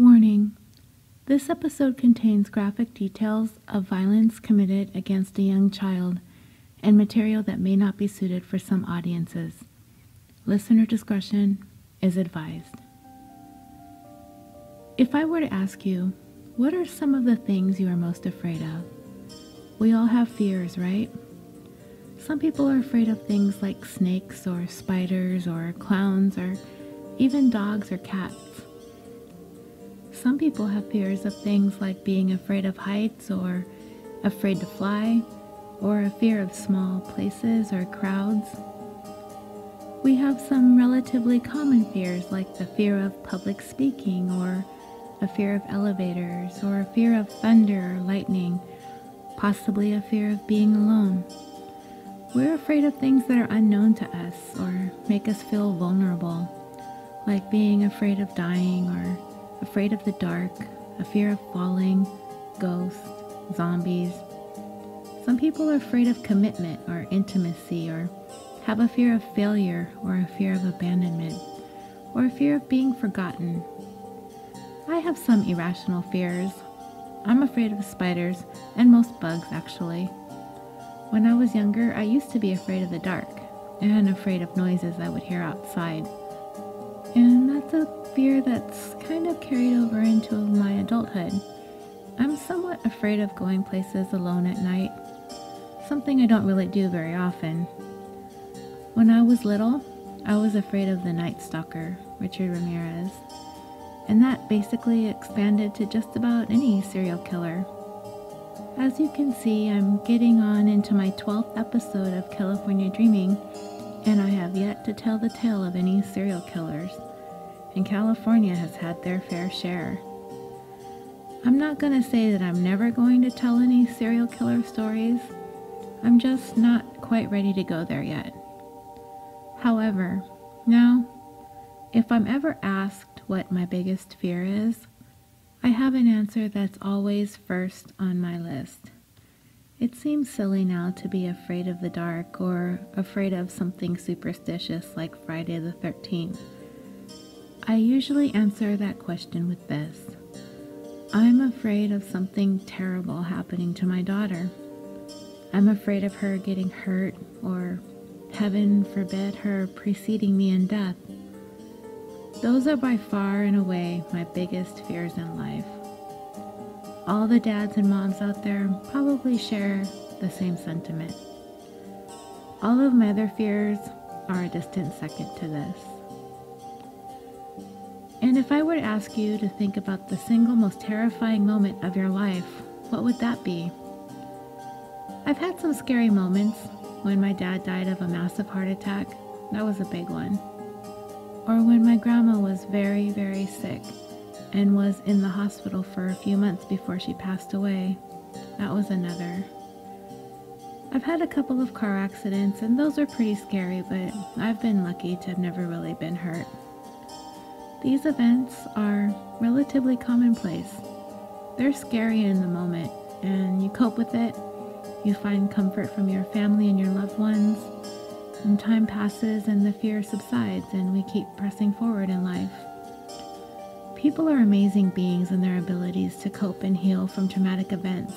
Warning. This episode contains graphic details of violence committed against a young child and material that may not be suited for some audiences. Listener discretion is advised. If I were to ask you, what are some of the things you are most afraid of? We all have fears, right? Some people are afraid of things like snakes or spiders or clowns or even dogs or cats. Some people have fears of things like being afraid of heights or afraid to fly or a fear of small places or crowds. We have some relatively common fears like the fear of public speaking or a fear of elevators or a fear of thunder or lightning, possibly a fear of being alone. We're afraid of things that are unknown to us or make us feel vulnerable, like being afraid of dying or afraid of the dark, a fear of falling, ghosts, zombies. Some people are afraid of commitment or intimacy or have a fear of failure or a fear of abandonment or a fear of being forgotten. I have some irrational fears. I'm afraid of spiders and most bugs, actually. When I was younger, I used to be afraid of the dark and afraid of noises I would hear outside. And that's a fear that's kind of carried over into my adulthood. I'm somewhat afraid of going places alone at night, something I don't really do very often. When I was little, I was afraid of the Night Stalker, Richard Ramirez, and that basically expanded to just about any serial killer. As you can see, I'm getting on into my 12th episode of California Dreaming, and I have yet to tell the tale of any serial killers, and California has had their fair share. I'm not going to say that I'm never going to tell any serial killer stories. I'm just not quite ready to go there yet. However, now, if I'm ever asked what my biggest fear is, I have an answer that's always first on my list. It seems silly now to be afraid of the dark or afraid of something superstitious like Friday the 13th. I usually answer that question with this. I'm afraid of something terrible happening to my daughter. I'm afraid of her getting hurt or, heaven forbid, her preceding me in death. Those are by far and away my biggest fears in life. All the dads and moms out there probably share the same sentiment. All of my other fears are a distant second to this. And if I were to ask you to think about the single most terrifying moment of your life, what would that be? I've had some scary moments. When my dad died of a massive heart attack, that was a big one. Or when my grandma was very, very sick and was in the hospital for a few months before she passed away. That was another. I've had a couple of car accidents, and those are pretty scary, but I've been lucky to have never really been hurt. These events are relatively commonplace. They're scary in the moment, and you cope with it. You find comfort from your family and your loved ones. And time passes and the fear subsides and we keep pressing forward in life. People are amazing beings in their abilities to cope and heal from traumatic events.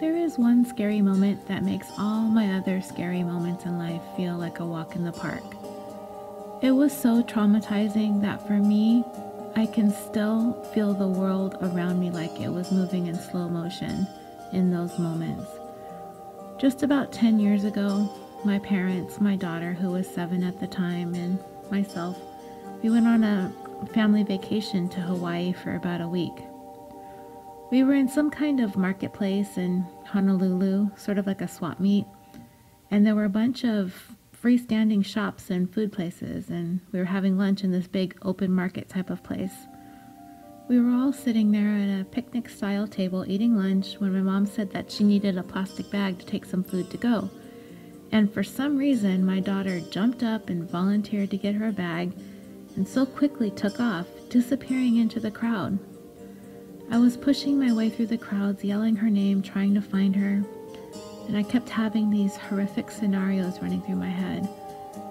There is one scary moment that makes all my other scary moments in life feel like a walk in the park. It was so traumatizing that for me, I can still feel the world around me like it was moving in slow motion in those moments. Just about 10 years ago, my parents, my daughter, who was 7 at the time, and myself, we went on a family vacation to Hawaii for about a week. We were in some kind of marketplace in Honolulu, sort of like a swap meet, and there were a bunch of freestanding shops and food places, and we were having lunch in this big open market type of place. We were all sitting there at a picnic-style table eating lunch when my mom said that she needed a plastic bag to take some food to go. And for some reason, my daughter jumped up and volunteered to get her bag and so quickly took off, disappearing into the crowd. I was pushing my way through the crowds, yelling her name, trying to find her, and I kept having these horrific scenarios running through my head.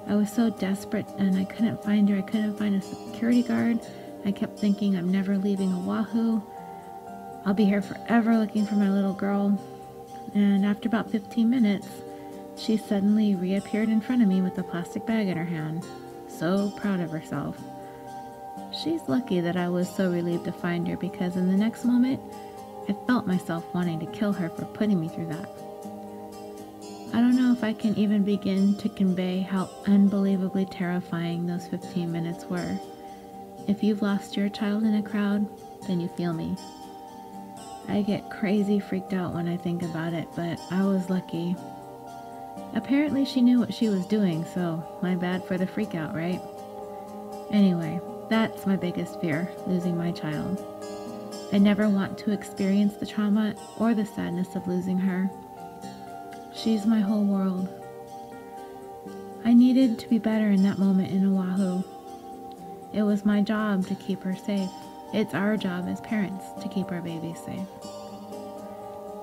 I was so desperate and I couldn't find her. I couldn't find a security guard. I kept thinking, I'm never leaving Oahu. I'll be here forever looking for my little girl. And after about 15 minutes, she suddenly reappeared in front of me with a plastic bag in her hand, so proud of herself. She's lucky that I was so relieved to find her, because in the next moment, I felt myself wanting to kill her for putting me through that. I don't know if I can even begin to convey how unbelievably terrifying those 15 minutes were. If you've lost your child in a crowd, then you feel me. I get crazy freaked out when I think about it, but I was lucky. Apparently she knew what she was doing, so my bad for the freak out, right? Anyway, that's my biggest fear, losing my child. I never want to experience the trauma or the sadness of losing her. She's my whole world. I needed to be better in that moment in Oahu. It was my job to keep her safe. It's our job as parents to keep our babies safe.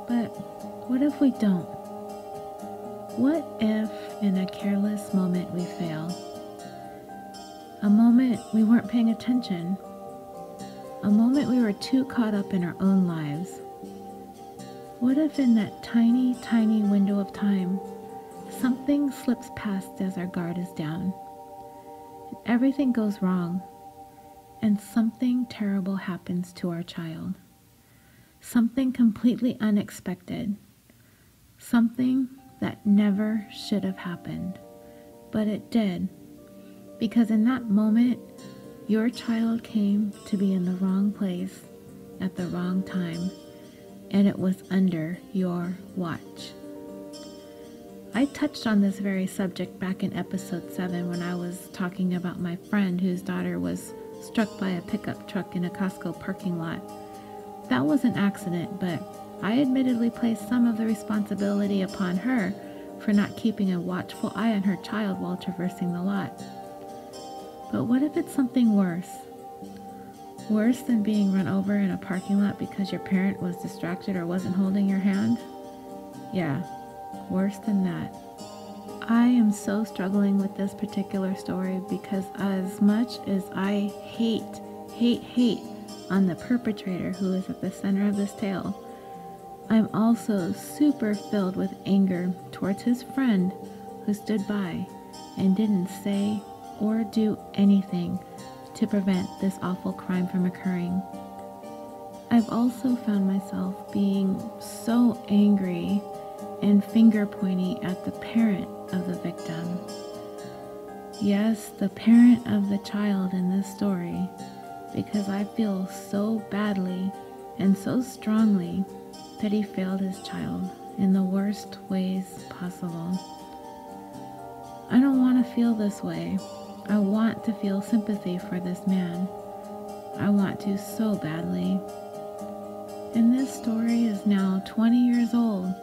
But what if we don't? What if in a careless moment we fail? A moment we weren't paying attention. A moment we were too caught up in our own lives. What if in that tiny, tiny window of time, something slips past as our guard is down? Everything goes wrong, and something terrible happens to our child. Something completely unexpected. Something that never should have happened, but it did, because in that moment, your child came to be in the wrong place at the wrong time, and it was under your watch. I touched on this very subject back in episode 7 when I was talking about my friend whose daughter was struck by a pickup truck in a Costco parking lot. That was an accident, but I admittedly placed some of the responsibility upon her for not keeping a watchful eye on her child while traversing the lot. But what if it's something worse? Worse than being run over in a parking lot because your parent was distracted or wasn't holding your hand? Yeah, worse than that. I am so struggling with this particular story because as much as I hate on the perpetrator who is at the center of this tale, I'm also super filled with anger towards his friend who stood by and didn't say or do anything to prevent this awful crime from occurring. I've also found myself being so angry and finger-pointy at the parent of the victim. Yes, the parent of the child in this story, because I feel so badly and so strongly that he failed his child in the worst ways possible. I don't want to feel this way. I want to feel sympathy for this man. I want to so badly. And this story is now 20 years old,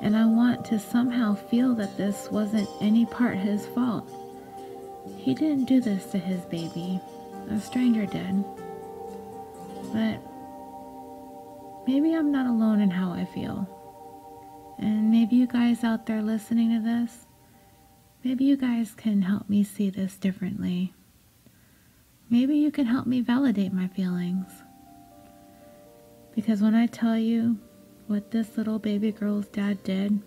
and I want to somehow feel that this wasn't any part his fault. He didn't do this to his baby. A stranger did. But maybe I'm not alone in how I feel. And maybe you guys out there listening to this, maybe you guys can help me see this differently. Maybe you can help me validate my feelings. Because when I tell you what this little baby girl's dad did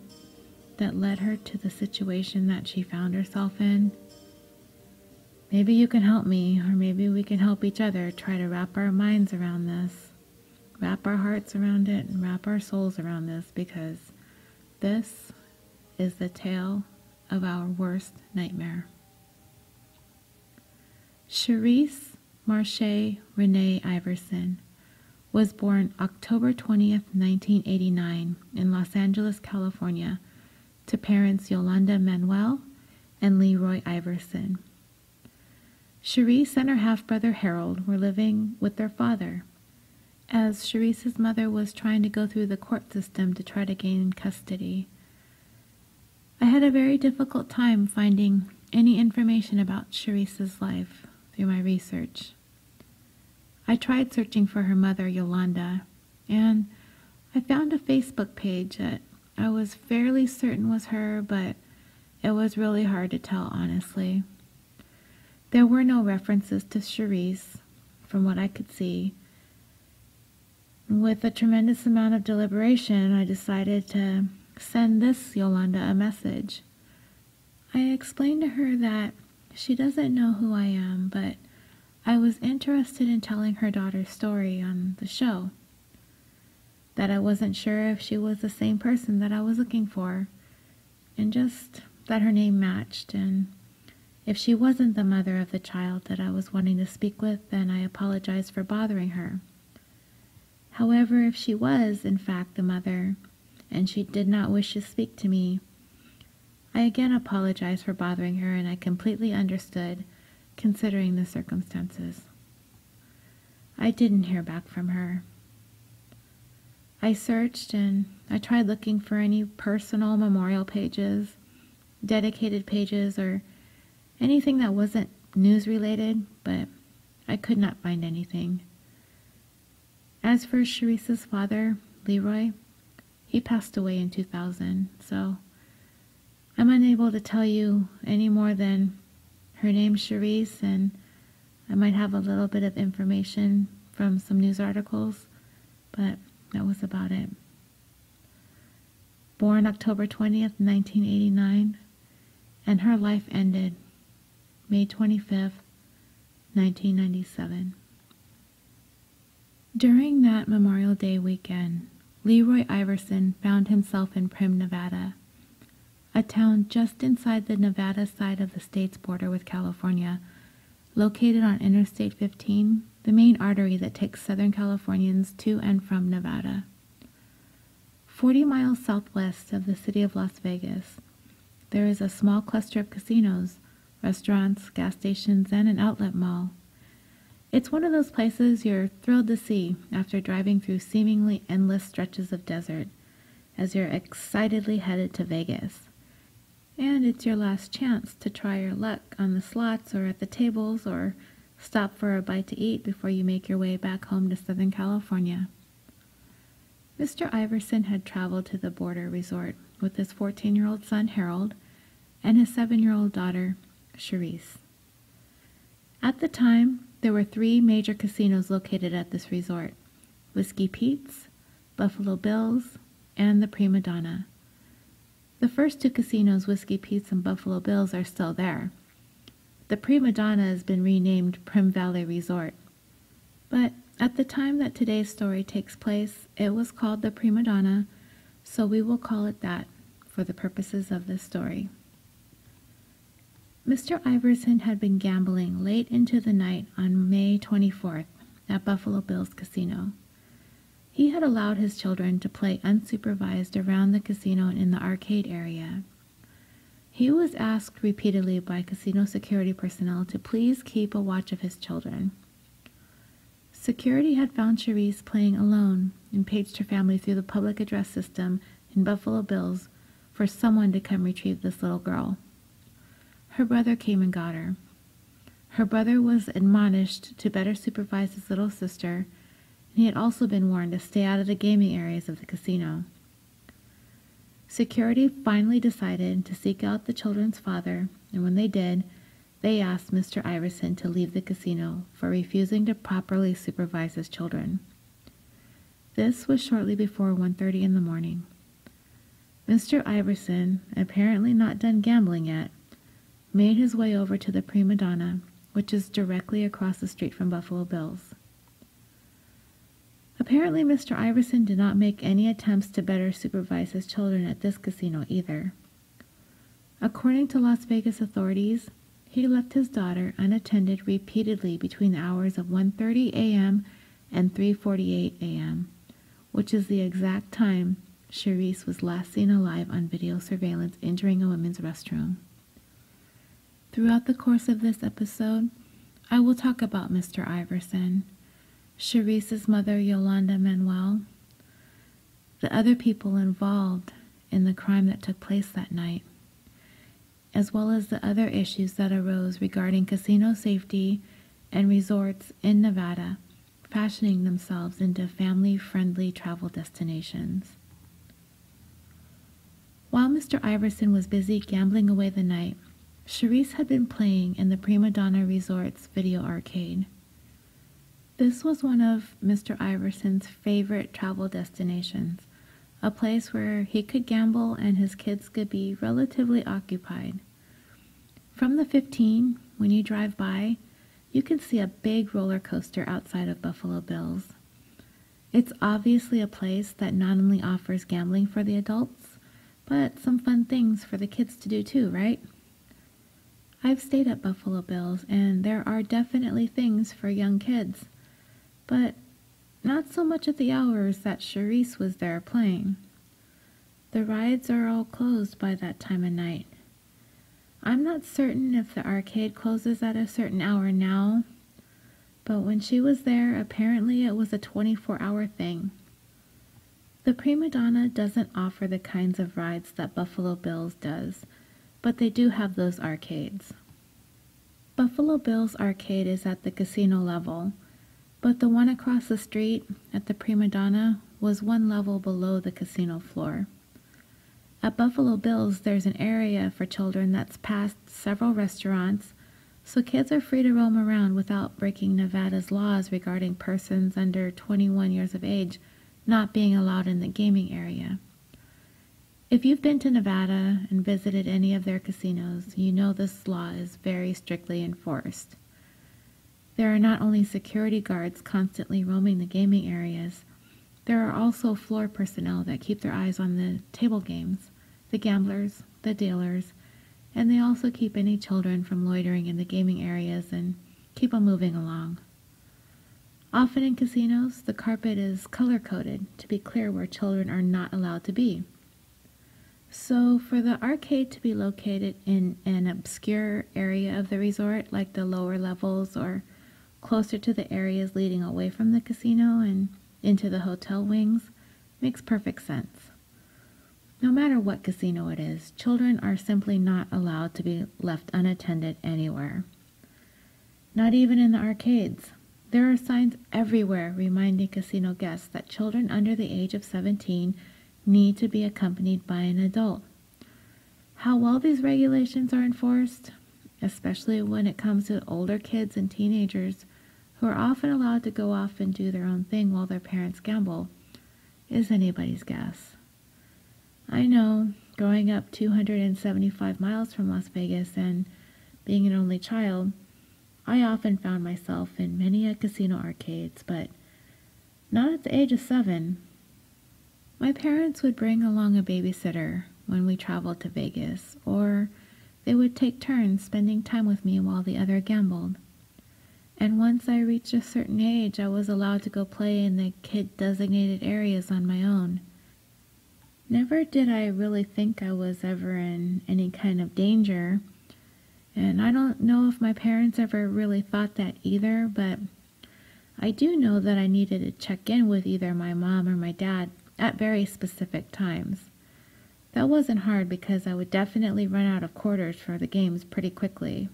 that led her to the situation that she found herself in, maybe you can help me, or maybe we can help each other try to wrap our minds around this, wrap our hearts around it, and wrap our souls around this, because this is the tale of our worst nightmare. Sherrice Marché Renee Iverson was born October 20th, 1989 in Los Angeles, California, to parents Yolanda Manuel and Leroy Iverson. Sherrice and her half-brother Harold were living with their father, as Sherrice's mother was trying to go through the court system to try to gain custody. I had a very difficult time finding any information about Sherrice's life through my research. I tried searching for her mother, Yolanda, and I found a Facebook page that I was fairly certain was her, but it was really hard to tell, honestly. There were no references to Sherrice from what I could see. With a tremendous amount of deliberation, I decided to send this Yolanda a message. I explained to her that she doesn't know who I am, but I was interested in telling her daughter's story on the show, that I wasn't sure if she was the same person that I was looking for, and just that her name matched, and if she wasn't the mother of the child that I was wanting to speak with, then I apologized for bothering her. However, if she was, in fact, the mother, and she did not wish to speak to me, I again apologized for bothering her, and I completely understood, considering the circumstances. I didn't hear back from her. I searched, and I tried looking for any personal memorial pages, dedicated pages, or anything that wasn't news-related, but I could not find anything. As for Sherrice's father, Leroy, he passed away in 2000, so I'm unable to tell you any more than her name's Sherrice, and I might have a little bit of information from some news articles, but that was about it. Born October 20th, 1989, and her life ended May 25th, 1997. During that Memorial Day weekend, Leroy Iverson found himself in Primm, Nevada, a town just inside the Nevada side of the state's border with California, located on Interstate 15, the main artery that takes Southern Californians to and from Nevada. 40 miles southwest of the city of Las Vegas, there is a small cluster of casinos, restaurants, gas stations, and an outlet mall. It's one of those places you're thrilled to see after driving through seemingly endless stretches of desert as you're excitedly headed to Vegas. And it's your last chance to try your luck on the slots or at the tables or stop for a bite to eat before you make your way back home to Southern California. Mr. Iverson had traveled to the border resort with his 14-year-old son, Harold, and his 7-year-old daughter, Sherrice. At the time, there were 3 major casinos located at this resort: Whiskey Pete's, Buffalo Bills, and the Prima Donna. The first 2 casinos, Whiskey Pete's and Buffalo Bills, are still there. The Prima Donna has been renamed Primm Valley Resort, but at the time that today's story takes place, it was called the Prima Donna, so we will call it that for the purposes of this story. Mr. Iverson had been gambling late into the night on May 24th at Buffalo Bills Casino. He had allowed his children to play unsupervised around the casino and in the arcade area. He was asked repeatedly by casino security personnel to please keep a watch of his children. Security had found Sherrice playing alone and paged her family through the public address system in Buffalo Bills for someone to come retrieve this little girl. Her brother came and got her. Her brother was admonished to better supervise his little sister, and he had also been warned to stay out of the gaming areas of the casino. Security finally decided to seek out the children's father, and when they did, they asked Mr. Iverson to leave the casino for refusing to properly supervise his children. This was shortly before 1:30 in the morning. Mr. Iverson, apparently not done gambling yet, made his way over to the Prima Donna, which is directly across the street from Buffalo Bills. Apparently, Mr. Iverson did not make any attempts to better supervise his children at this casino either. According to Las Vegas authorities, he left his daughter unattended repeatedly between the hours of 1:30 a.m. and 3:48 a.m., which is the exact time Sherrice was last seen alive on video surveillance entering a women's restroom. Throughout the course of this episode, I will talk about Mr. Iverson, Sherrice's mother, Yolanda Manuel, the other people involved in the crime that took place that night, as well as the other issues that arose regarding casino safety and resorts in Nevada, fashioning themselves into family-friendly travel destinations. While Mr. Iverson was busy gambling away the night, Sherrice had been playing in the Prima Donna Resort's video arcade. This was one of Mr. Iverson's favorite travel destinations, a place where he could gamble and his kids could be relatively occupied. From the 15, when you drive by, you can see a big roller coaster outside of Buffalo Bills. It's obviously a place that not only offers gambling for the adults, but some fun things for the kids to do too, right? I've stayed at Buffalo Bills, and there are definitely things for young kids, but not so much at the hours that Sherrice was there playing. The rides are all closed by that time of night. I'm not certain if the arcade closes at a certain hour now, but when she was there, apparently it was a 24-hour thing. The Prima Donna doesn't offer the kinds of rides that Buffalo Bills does, but they do have those arcades. Buffalo Bills Arcade is at the casino level, but the one across the street at the Prima Donna was one level below the casino floor. At Buffalo Bills, there's an area for children that's past several restaurants, so kids are free to roam around without breaking Nevada's laws regarding persons under 21 years of age not being allowed in the gaming area. If you've been to Nevada and visited any of their casinos, you know this law is very strictly enforced. There are not only security guards constantly roaming the gaming areas, there are also floor personnel that keep their eyes on the table games, the gamblers, the dealers, and they also keep any children from loitering in the gaming areas and keep them moving along. Often in casinos, the carpet is color-coded to be clear where children are not allowed to be. So for the arcade to be located in an obscure area of the resort, like the lower levels or closer to the areas leading away from the casino and into the hotel wings, makes perfect sense. No matter what casino it is, children are simply not allowed to be left unattended anywhere. Not even in the arcades. There are signs everywhere reminding casino guests that children under the age of 17 need to be accompanied by an adult. How well these regulations are enforced, especially when it comes to older kids and teenagers who are often allowed to go off and do their own thing while their parents gamble, is anybody's guess. I know, growing up 275 miles from Las Vegas and being an only child, I often found myself in many a casino arcades, but not at the age of 7. My parents would bring along a babysitter when we traveled to Vegas, or they would take turns spending time with me while the other gambled. And once I reached a certain age, I was allowed to go play in the kid-designated areas on my own. Never did I really think I was ever in any kind of danger, and I don't know if my parents ever really thought that either, but I do know that I needed to check in with either my mom or my dad at very specific times. That wasn't hard because I would definitely run out of quarters for the games pretty quickly.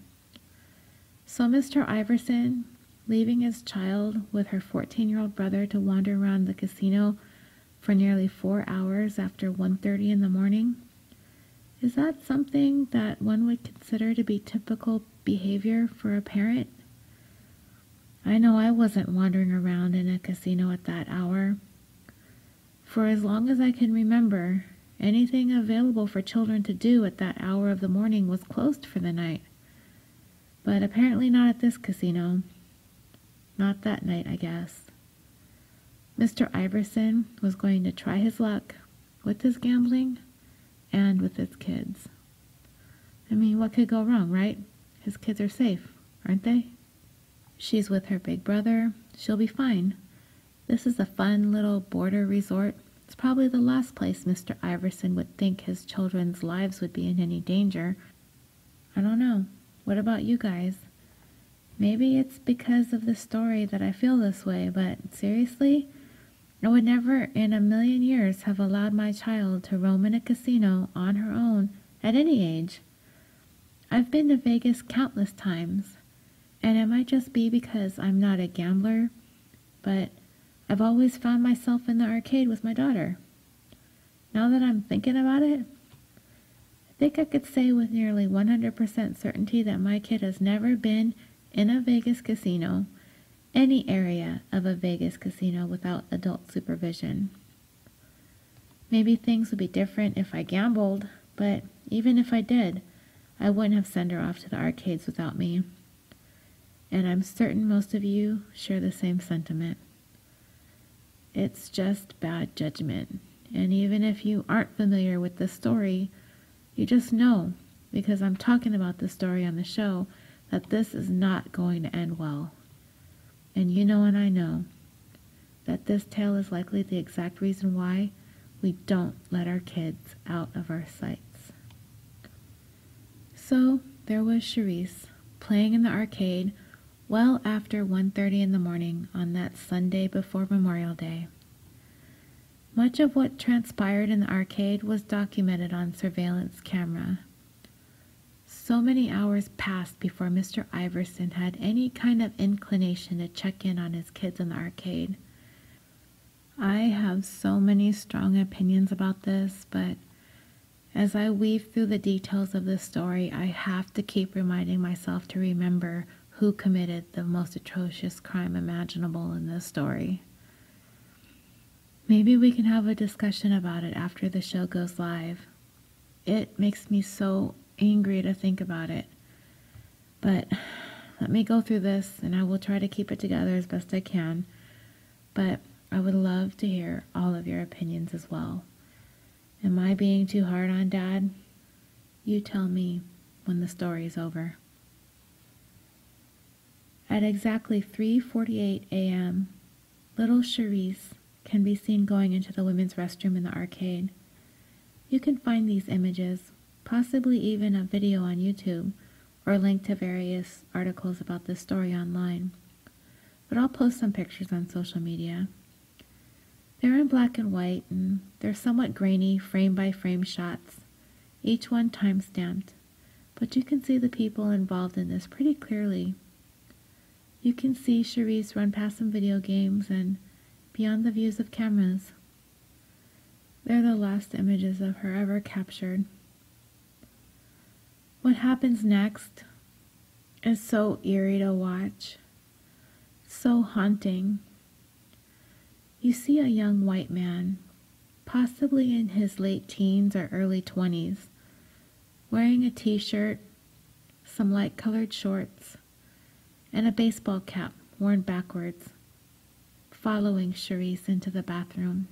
So Mr. Iverson, leaving his child with her 14-year-old brother to wander around the casino for nearly 4 hours after 1:30 in the morning, is that something that one would consider to be typical behavior for a parent? I know I wasn't wandering around in a casino at that hour. For as long as I can remember, anything available for children to do at that hour of the morning was closed for the night. But apparently not at this casino. Not that night, I guess. Mr. Iverson was going to try his luck with his gambling and with his kids. I mean, what could go wrong, right? His kids are safe, aren't they? She's with her big brother. She'll be fine. This is a fun little border resort. It's probably the last place Mr. Iverson would think his children's lives would be in any danger. I don't know. What about you guys? Maybe it's because of the story that I feel this way, but seriously, I would never in a million years have allowed my child to roam in a casino on her own at any age. I've been to Vegas countless times, and it might just be because I'm not a gambler, but I've always found myself in the arcade with my daughter. Now that I'm thinking about it, I think I could say with nearly 100% certainty that my kid has never been in a Vegas casino any area of a Vegas casino without adult supervision. Maybe things would be different if I gambled, but even if I did, I wouldn't have sent her off to the arcades without me. And I'm certain most of you share the same sentiment. It's just bad judgment. And even if you aren't familiar with the story, you just know, because I'm talking about the story on the show, that this is not going to end well. And you know and I know that this tale is likely the exact reason why we don't let our kids out of our sights. So there was Sherrice playing in the arcade well after 1:30 in the morning on that Sunday before Memorial Day. Much of what transpired in the arcade was documented on surveillance camera. So many hours passed before Mr. Iverson had any kind of inclination to check in on his kids in the arcade. I have so many strong opinions about this, but as I weave through the details of this story, I have to keep reminding myself to remember who committed the most atrocious crime imaginable in this story. Maybe we can have a discussion about it after the show goes live. It makes me so angry to think about it. But let me go through this, and I will try to keep it together as best I can. But I would love to hear all of your opinions as well. Am I being too hard on Dad? You tell me when the story's over. At exactly 3:48 a.m., little Sherrice can be seen going into the women's restroom in the arcade. You can find these images, possibly even a video on YouTube, or a link to various articles about this story online. But I'll post some pictures on social media. They're in black and white, and they're somewhat grainy frame-by-frame shots, each one time-stamped, but you can see the people involved in this pretty clearly. You can see Sherrice run past some video games and beyond the views of cameras. They're the last images of her ever captured. What happens next is so eerie to watch, so haunting. You see a young white man, possibly in his late teens or early 20s, wearing a t-shirt, some light-colored shorts, and a baseball cap worn backwards, following Sherrice into the bathroom.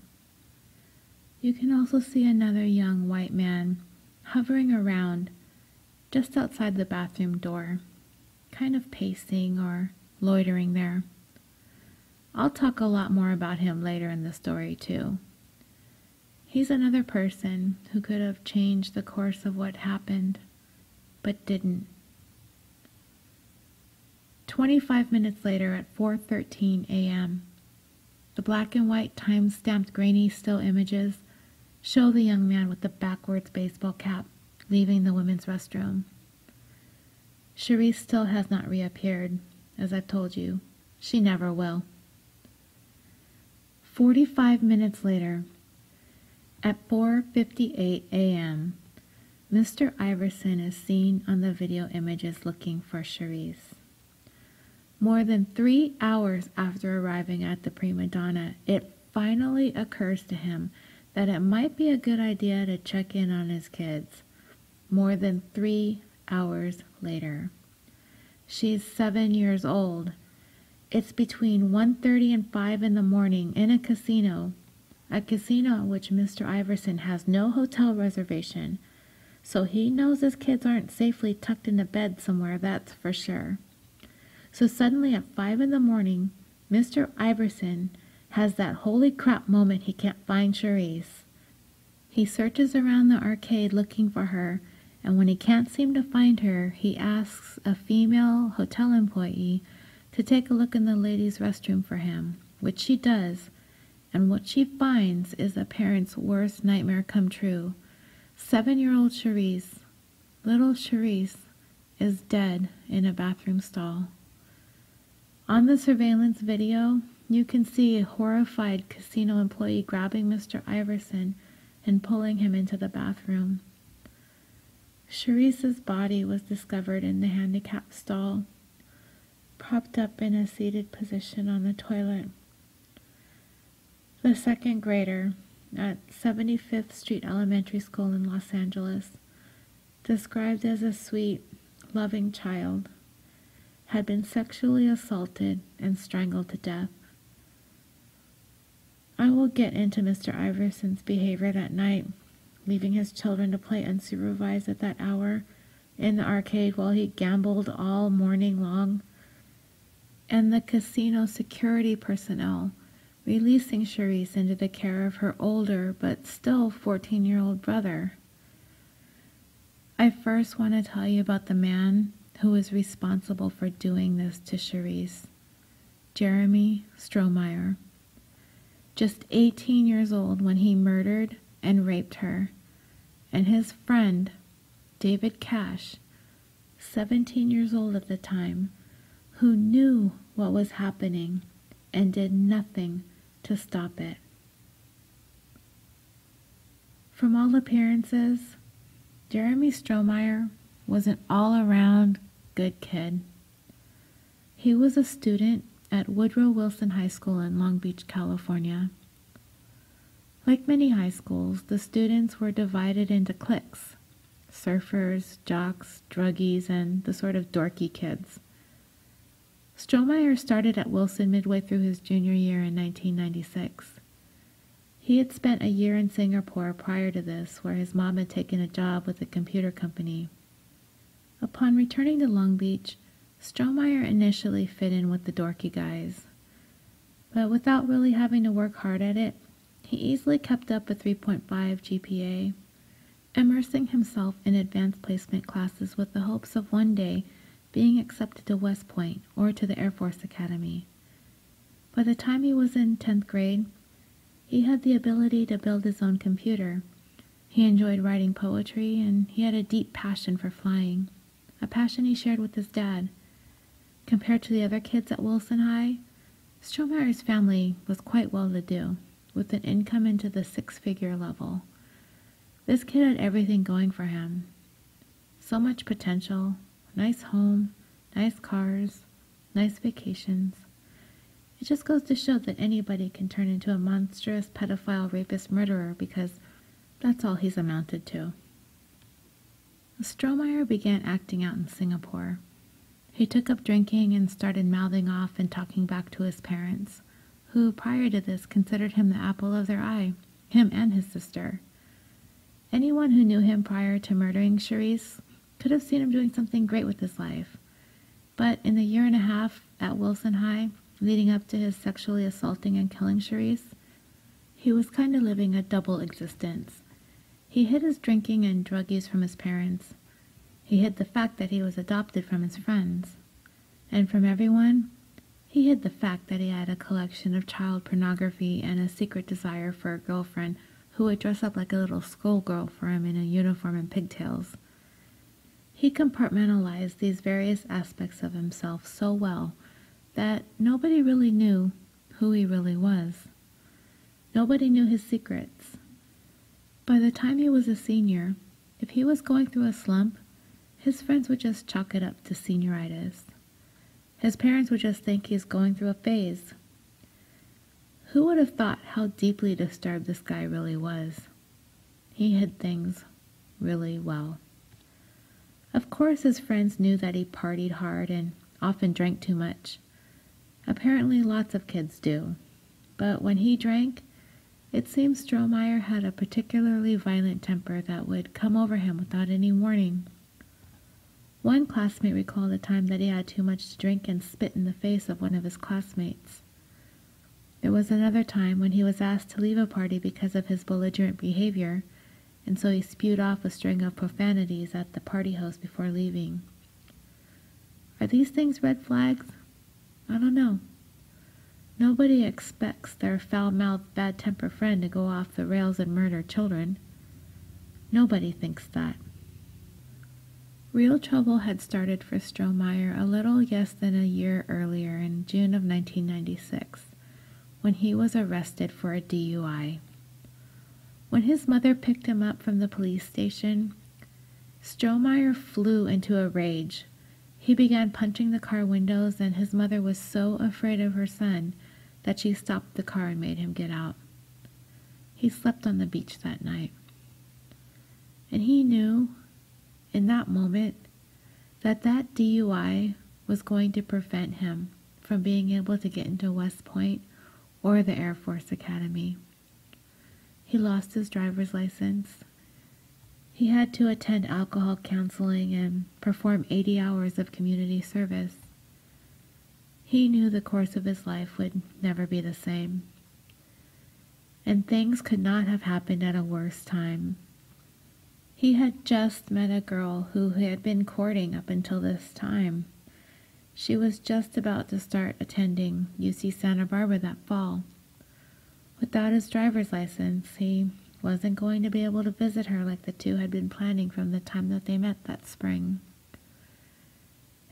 You can also see another young white man hovering around just outside the bathroom door, kind of pacing or loitering there. I'll talk a lot more about him later in the story, too. He's another person who could have changed the course of what happened, but didn't. 25 minutes later at 4:13 a.m., the black and white time-stamped grainy still images show the young man with the backwards baseball cap leaving the women's restroom. Sherrice still has not reappeared. As I've told you, she never will. 45 minutes later, at 4:58 a.m., Mr. Iverson is seen on the video images looking for Sherrice. More than 3 hours after arriving at the Prima Donna, it finally occurs to him that it might be a good idea to check in on his kids. More than 3 hours later. She's 7 years old. It's between 1:30 and 5 in the morning in a casino which Mr. Iverson has no hotel reservation, so he knows his kids aren't safely tucked into bed somewhere, that's for sure. So suddenly at 5 in the morning, Mr. Iverson has that holy crap moment he can't find Sherrice. He searches around the arcade looking for her, and when he can't seem to find her, he asks a female hotel employee to take a look in the ladies' restroom for him, which she does, and what she finds is a parent's worst nightmare come true. 7-year-old Sherrice, little Sherrice, is dead in a bathroom stall. On the surveillance video, you can see a horrified casino employee grabbing Mr. Iverson and pulling him into the bathroom. Sherrice's body was discovered in the handicap stall. propped up in a seated position on the toilet. The second grader at 75th Street Elementary School in Los Angeles, described as a sweet, loving child, had been sexually assaulted and strangled to death. I will get into Mr. Iverson's behavior that night, leaving his children to play unsupervised at that hour in the arcade while he gambled all morning long, and the casino security personnel releasing Sherrice into the care of her older but still 14-year-old brother. I first want to tell you about the man who was responsible for doing this to Sherrice, Jeremy Strohmeyer, just 18 years old when he murdered and raped her, and his friend, David Cash, 17 years old at the time, who knew what was happening and did nothing to stop it. From all appearances, Jeremy Strohmeyer was an all-around good kid. He was a student at Woodrow Wilson High School in Long Beach, California. Like many high schools, the students were divided into cliques: surfers, jocks, druggies, and the sort of dorky kids. Strohmeyer started at Wilson midway through his junior year in 1996. He had spent a year in Singapore prior to this, where his mom had taken a job with a computer company. Upon returning to Long Beach, Strohmeyer initially fit in with the dorky guys, but without really having to work hard at it, he easily kept up a 3.5 GPA, immersing himself in advanced placement classes with the hopes of one day being accepted to West Point or to the Air Force Academy. By the time he was in 10th grade, he had the ability to build his own computer. He enjoyed writing poetry, and he had a deep passion for flying, a passion he shared with his dad. Compared to the other kids at Wilson High, Strohmeyer's family was quite well-to-do, with an income into the six-figure level. This kid had everything going for him. So much potential. Nice home, nice cars, nice vacations. It just goes to show that anybody can turn into a monstrous pedophile rapist murderer, because that's all he's amounted to. Strohmeyer began acting out in Singapore. He took up drinking and started mouthing off and talking back to his parents, who prior to this considered him the apple of their eye, him and his sister. Anyone who knew him prior to murdering Sherrice could have seen him doing something great with his life. But in the year and a half at Wilson High, leading up to his sexually assaulting and killing Sherrice, he was kind of living a double existence. He hid his drinking and drug use from his parents. He hid the fact that he was adopted from his friends. And from everyone, he hid the fact that he had a collection of child pornography and a secret desire for a girlfriend who would dress up like a little schoolgirl for him in a uniform and pigtails. He compartmentalized these various aspects of himself so well that nobody really knew who he really was. Nobody knew his secrets. By the time he was a senior, if he was going through a slump, his friends would just chalk it up to senioritis. His parents would just think he's going through a phase. Who would have thought how deeply disturbed this guy really was? He hid things really well. Of course, his friends knew that he partied hard and often drank too much. Apparently, lots of kids do. But when he drank, it seems Strohmeyer had a particularly violent temper that would come over him without any warning. One classmate recalled a time that he had too much to drink and spit in the face of one of his classmates. There was another time when he was asked to leave a party because of his belligerent behavior, and so he spewed off a string of profanities at the party host before leaving. Are these things red flags? I don't know. Nobody expects their foul-mouthed, bad-tempered friend to go off the rails and murder children. Nobody thinks that. Real trouble had started for Strohmeyer a little less than a year earlier, in June of 1996, when he was arrested for a DUI. When his mother picked him up from the police station, Strohmeyer flew into a rage. He began punching the car windows, and his mother was so afraid of her son that she stopped the car and made him get out. He slept on the beach that night. And he knew, in that moment, that that DUI was going to prevent him from being able to get into West Point or the Air Force Academy. He lost his driver's license. He had to attend alcohol counseling and perform 80 hours of community service. He knew the course of his life would never be the same. And things could not have happened at a worse time. He had just met a girl who he had been courting up until this time. She was just about to start attending UC Santa Barbara that fall. Without his driver's license, he wasn't going to be able to visit her like the two had been planning from the time that they met that spring.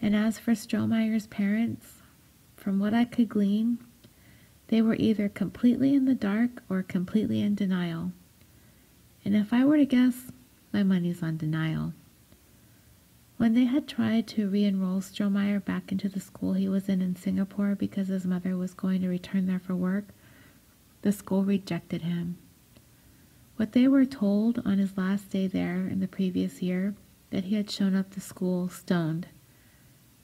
And as for Strohmeyer's parents, from what I could glean, they were either completely in the dark or completely in denial. And if I were to guess, my money's on denial. When they had tried to re-enroll Strohmeyer back into the school he was in Singapore because his mother was going to return there for work, the school rejected him. What they were told on his last day there in the previous year, that he had shown up to school stoned.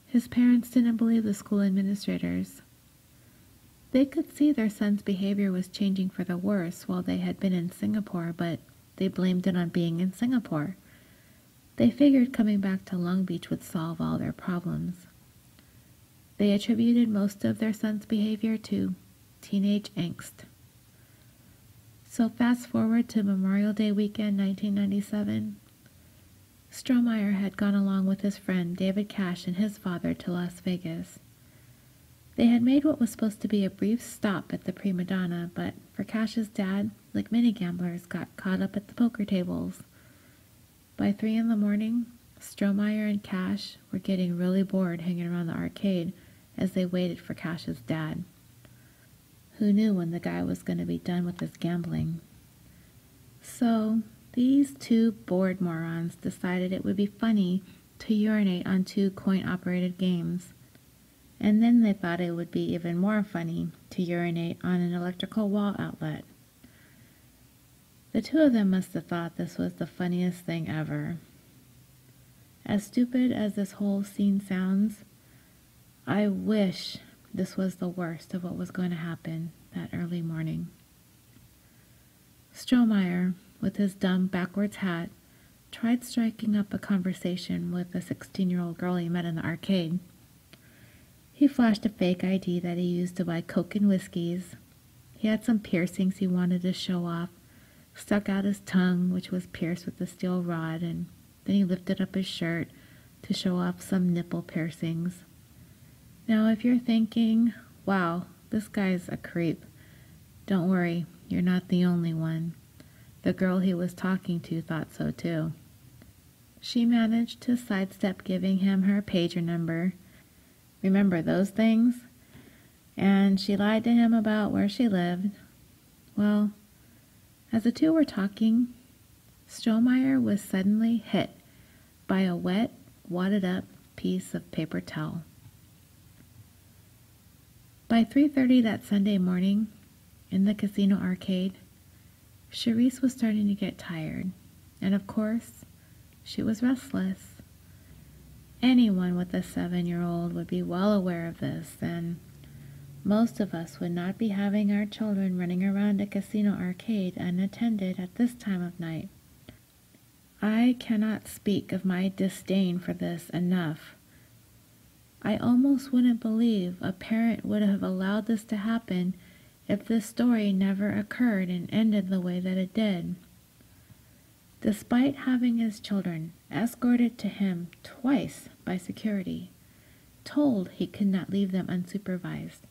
His parents didn't believe the school administrators. They could see their son's behavior was changing for the worse while they had been in Singapore, but they blamed it on being in Singapore. They figured coming back to Long Beach would solve all their problems. They attributed most of their son's behavior to teenage angst. So fast forward to Memorial Day weekend 1997. Strohmeyer had gone along with his friend David Cash and his father to Las Vegas. They had made what was supposed to be a brief stop at the Prima Donna, but for Cash's dad, like many gamblers, got caught up at the poker tables. By 3 in the morning, Strohmeyer and Cash were getting really bored hanging around the arcade as they waited for Cash's dad. Who knew when the guy was going to be done with his gambling? So these two bored morons decided it would be funny to urinate on 2 coin-operated games. And then they thought it would be even more funny to urinate on an electrical wall outlet. The two of them must have thought this was the funniest thing ever. As stupid as this whole scene sounds, I wish this was the worst of what was going to happen that early morning. Strohmeyer, with his dumb backwards hat, tried striking up a conversation with a 16-year-old girl he met in the arcade. He flashed a fake ID that he used to buy Coke and whiskeys. He had some piercings he wanted to show off, stuck out his tongue, which was pierced with a steel rod, and then he lifted up his shirt to show off some nipple piercings. Now, if you're thinking, wow, this guy's a creep, don't worry, you're not the only one. The girl he was talking to thought so too. She managed to sidestep giving him her pager number. Remember those things? And she lied to him about where she lived. Well, as the two were talking, Strohmeyer was suddenly hit by a wet, wadded-up piece of paper towel. By 3:30 that Sunday morning, in the casino arcade, Sherrice was starting to get tired, and of course, she was restless. Anyone with a 7-year-old would be well aware of this, and most of us would not be having our children running around a casino arcade unattended at this time of night. I cannot speak of my disdain for this enough. I almost wouldn't believe a parent would have allowed this to happen if this story never occurred and ended the way that it did. Despite having his children escorted to him twice by security, told he could not leave them unsupervised,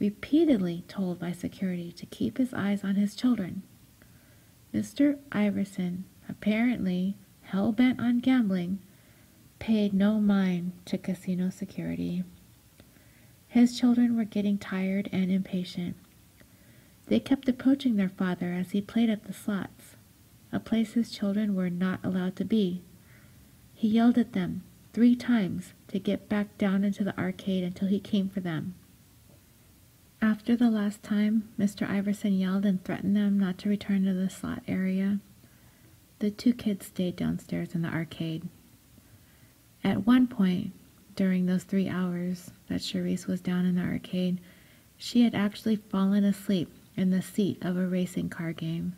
repeatedly told by security to keep his eyes on his children, Mr. Iverson, apparently hell-bent on gambling, paid no mind to casino security. His children were getting tired and impatient. They kept approaching their father as he played at the slots, a place his children were not allowed to be. He yelled at them, 3 times to get back down into the arcade until he came for them. After the last time, Mr. Iverson yelled and threatened them not to return to the slot area. The 2 kids stayed downstairs in the arcade. At one point, during those 3 hours that Sherrice was down in the arcade, she had actually fallen asleep in the seat of a racing car game.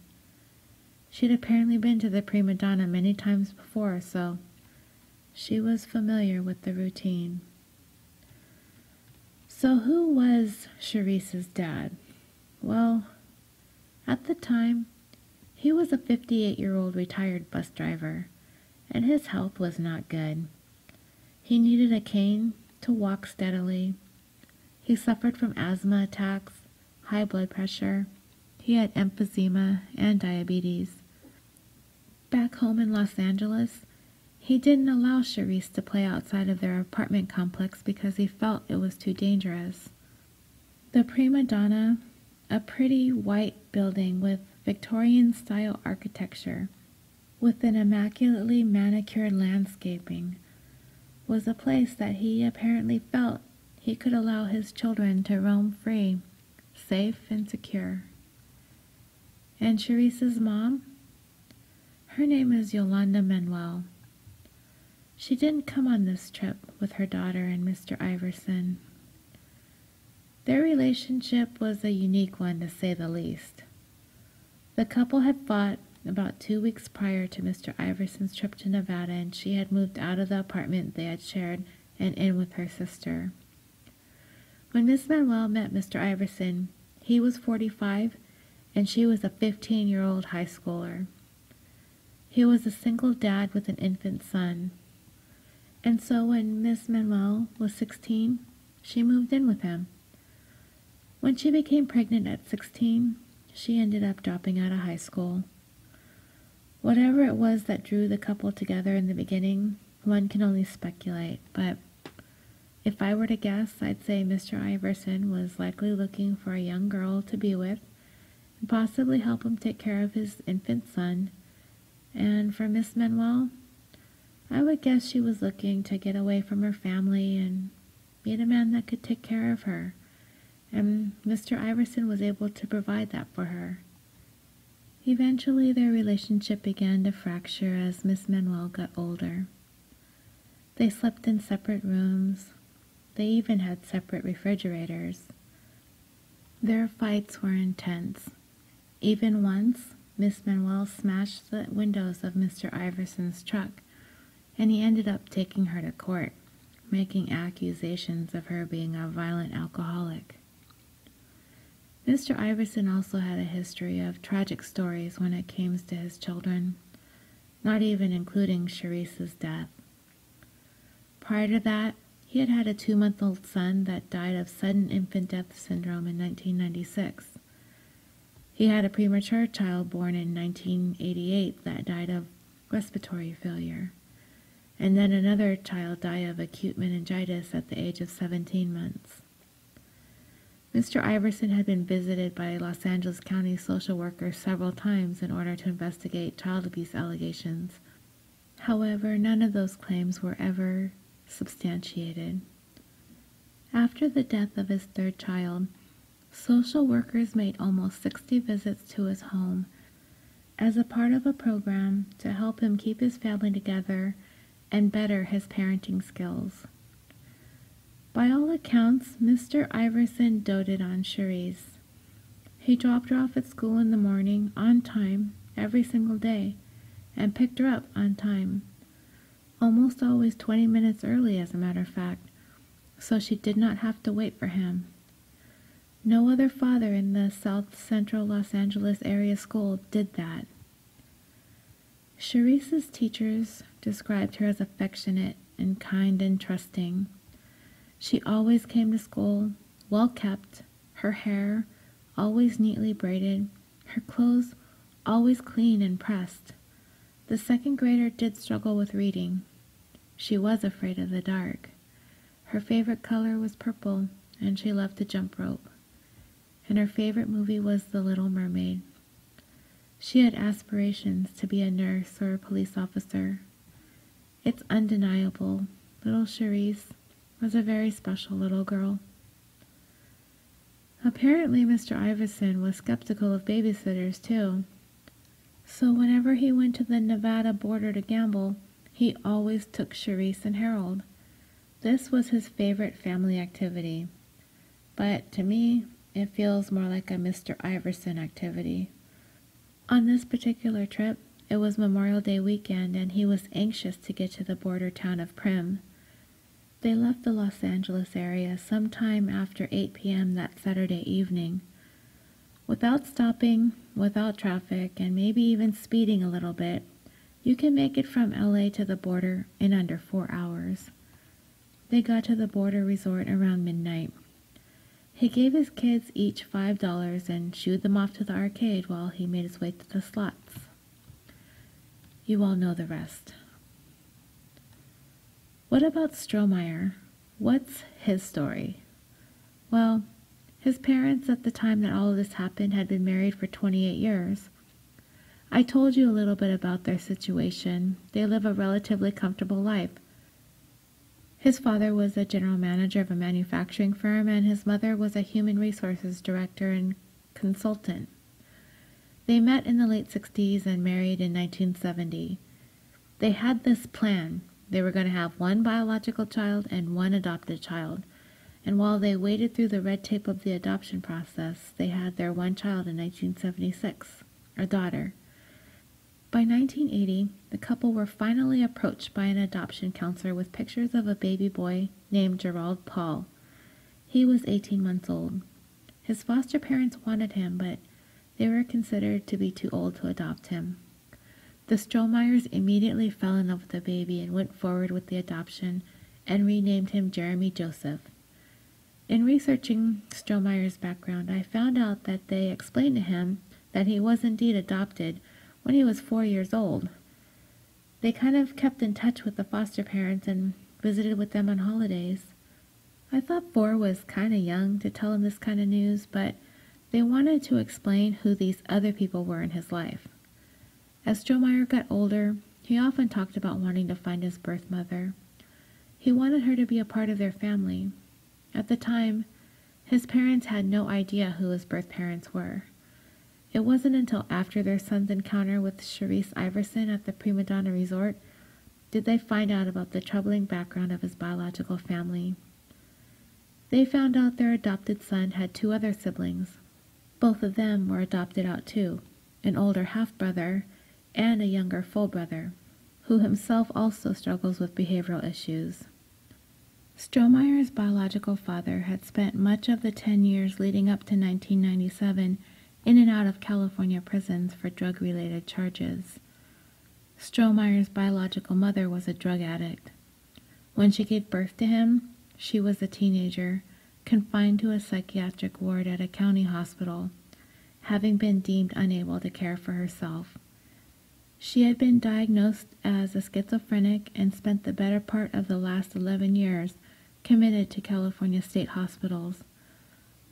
She'd apparently been to the prima donna many times before, so she was familiar with the routine. So who was Sherrice's dad? Well, at the time, he was a 58-year-old retired bus driver, and his health was not good. He needed a cane to walk steadily. He suffered from asthma attacks, high blood pressure. He had emphysema and diabetes. Back home in Los Angeles, he didn't allow Sherrice to play outside of their apartment complex because he felt it was too dangerous. The Prima Donna, a pretty white building with Victorian-style architecture, with an immaculately manicured landscaping, was a place that he apparently felt he could allow his children to roam free, safe and secure. And Sherrice's mom? Her name is Yolanda Manuel. She didn't come on this trip with her daughter and Mr. Iverson. Their relationship was a unique one, to say the least. The couple had fought about 2 weeks prior to Mr. Iverson's trip to Nevada, and she had moved out of the apartment they had shared and in with her sister. When Miss Manuel met Mr. Iverson, he was 45, and she was a 15-year-old high schooler. He was a single dad with an infant son. And so when Miss Manuel was 16, she moved in with him. When she became pregnant at 16, she ended up dropping out of high school. Whatever it was that drew the couple together in the beginning, one can only speculate, but if I were to guess, I'd say Mr. Iverson was likely looking for a young girl to be with and possibly help him take care of his infant son. And for Miss Manuel, I would guess she was looking to get away from her family and meet a man that could take care of her, and Mr. Iverson was able to provide that for her. Eventually, their relationship began to fracture as Miss Manuel got older. They slept in separate rooms. They even had separate refrigerators. Their fights were intense. Even once, Miss Manuel smashed the windows of Mr. Iverson's truck, and he ended up taking her to court, making accusations of her being a violent alcoholic. Mr. Iverson also had a history of tragic stories when it came to his children, not even including Sherrice's death. Prior to that, he had had a 2-month-old son that died of sudden infant death syndrome in 1996. He had a premature child born in 1988 that died of respiratory failure, and then another child died of acute meningitis at the age of 17 months. Mr. Iverson had been visited by Los Angeles County social workers several times in order to investigate child abuse allegations. However, none of those claims were ever substantiated. After the death of his 3rd child, social workers made almost 60 visits to his home as a part of a program to help him keep his family together and better his parenting skills. By all accounts, Mr. Iverson doted on Sherrice. He dropped her off at school in the morning on time every single day and picked her up on time, almost always 20 minutes early as a matter of fact, so she did not have to wait for him. No other father in the South Central Los Angeles area school did that. Sherrice's teachers described her as affectionate and kind and trusting. She always came to school, well kept, her hair always neatly braided, her clothes always clean and pressed. The 2nd grader did struggle with reading. She was afraid of the dark. Her favorite color was purple, and she loved to jump rope. And her favorite movie was The Little Mermaid. She had aspirations to be a nurse or a police officer. It's undeniable little Sherrice was a very special little girl. Apparently, Mr. Iverson was skeptical of babysitters, too. So whenever he went to the Nevada border to gamble, he always took Sherrice and Harold. This was his favorite family activity. But to me, it feels more like a Mr. Iverson activity. On this particular trip, it was Memorial Day weekend, and he was anxious to get to the border town of Primm. They left the Los Angeles area sometime after 8 p.m. that Saturday evening. Without stopping, without traffic, and maybe even speeding a little bit, you can make it from LA to the border in under 4 hours. They got to the border resort around midnight. He gave his kids each $5 and shooed them off to the arcade while he made his way to the slots. You all know the rest. What about Strohmeyer? What's his story? Well, his parents at the time that all of this happened had been married for 28 years. I told you a little bit about their situation. They live a relatively comfortable life. His father was a general manager of a manufacturing firm, and his mother was a human resources director and consultant. They met in the late 60s and married in 1970. They had this plan. They were going to have one biological child and one adopted child. And while they waded through the red tape of the adoption process, they had their one child in 1976, a daughter. By 1980, the couple were finally approached by an adoption counselor with pictures of a baby boy named Gerald Paul. He was 18 months old. His foster parents wanted him, but they were considered to be too old to adopt him. The Strohmeyers immediately fell in love with the baby and went forward with the adoption and renamed him Jeremy Joseph. In researching Strohmeyer's background, I found out that they explained to him that he was indeed adopted when he was 4 years old. They kind of kept in touch with the foster parents and visited with them on holidays. I thought 4 was kind of young to tell him this kind of news, but they wanted to explain who these other people were in his life. As Strohmeyer got older, he often talked about wanting to find his birth mother. He wanted her to be a part of their family. At the time, his parents had no idea who his birth parents were. It wasn't until after their son's encounter with Sherrice Iverson at the Prima Donna Resort did they find out about the troubling background of his biological family. They found out their adopted son had 2 other siblings. Both of them were adopted out too, an older half-brother and a younger full brother, who himself also struggles with behavioral issues. Strohmeyer's biological father had spent much of the 10 years leading up to 1997 in and out of California prisons for drug-related charges. Strohmeyer's biological mother was a drug addict. When she gave birth to him, she was a teenager, confined to a psychiatric ward at a county hospital, having been deemed unable to care for herself. She had been diagnosed as a schizophrenic and spent the better part of the last 11 years committed to California state hospitals.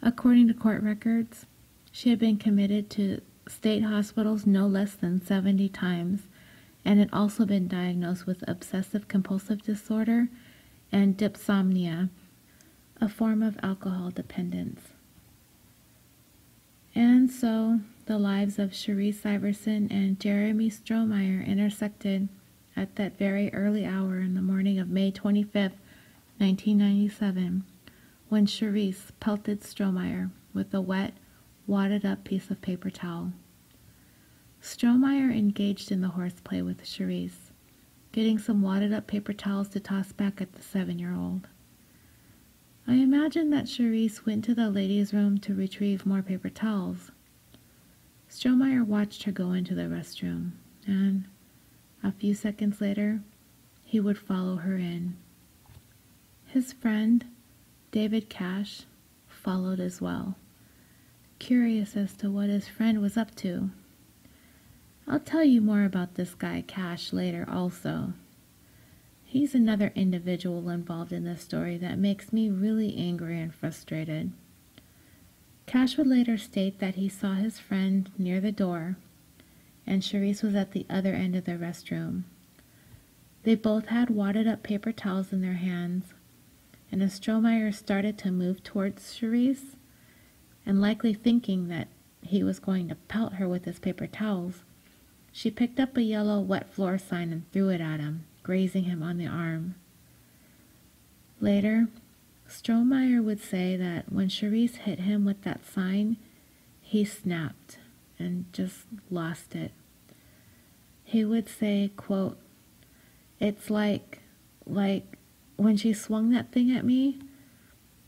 According to court records, she had been committed to state hospitals no less than 70 times and had also been diagnosed with obsessive-compulsive disorder and dipsomnia, a form of alcohol dependence. And so the lives of Sherrice Iverson and Jeremy Strohmeyer intersected at that very early hour in the morning of May 25, 1997, when Sherrice pelted Strohmeyer with a wet, wadded-up piece of paper towel. Strohmeyer engaged in the horseplay with Sherrice, getting some wadded-up paper towels to toss back at the 7-year-old. I imagine that Sherrice went to the ladies' room to retrieve more paper towels. Strohmeyer watched her go into the restroom, and a few seconds later, he would follow her in. His friend, David Cash, followed as well, curious as to what his friend was up to. I'll tell you more about this guy Cash later also. He's another individual involved in this story that makes me really angry and frustrated. Cash would later state that he saw his friend near the door, and Sherrice was at the other end of the restroom. They both had wadded up paper towels in their hands, and as Strohmeyer started to move towards Sherrice, and likely thinking that he was going to pelt her with his paper towels, she picked up a yellow wet floor sign and threw it at him, grazing him on the arm. Later, Strohmeyer would say that when Sherrice hit him with that sign, he snapped and just lost it. He would say, quote, "It's like when she swung that thing at me,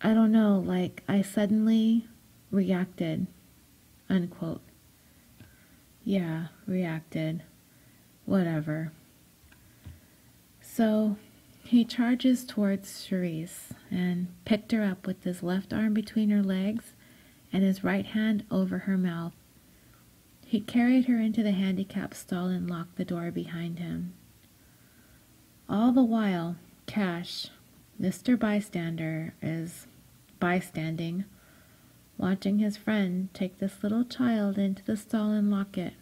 I don't know, like I suddenly reacted," unquote. Yeah, reacted. Whatever. So he charges towards Sherrice and picked her up with his left arm between her legs and his right hand over her mouth. He carried her into the handicap stall and locked the door behind him. All the while, Cash, Mr. Bystander, is bystanding, watching his friend take this little child into the stall and lock it.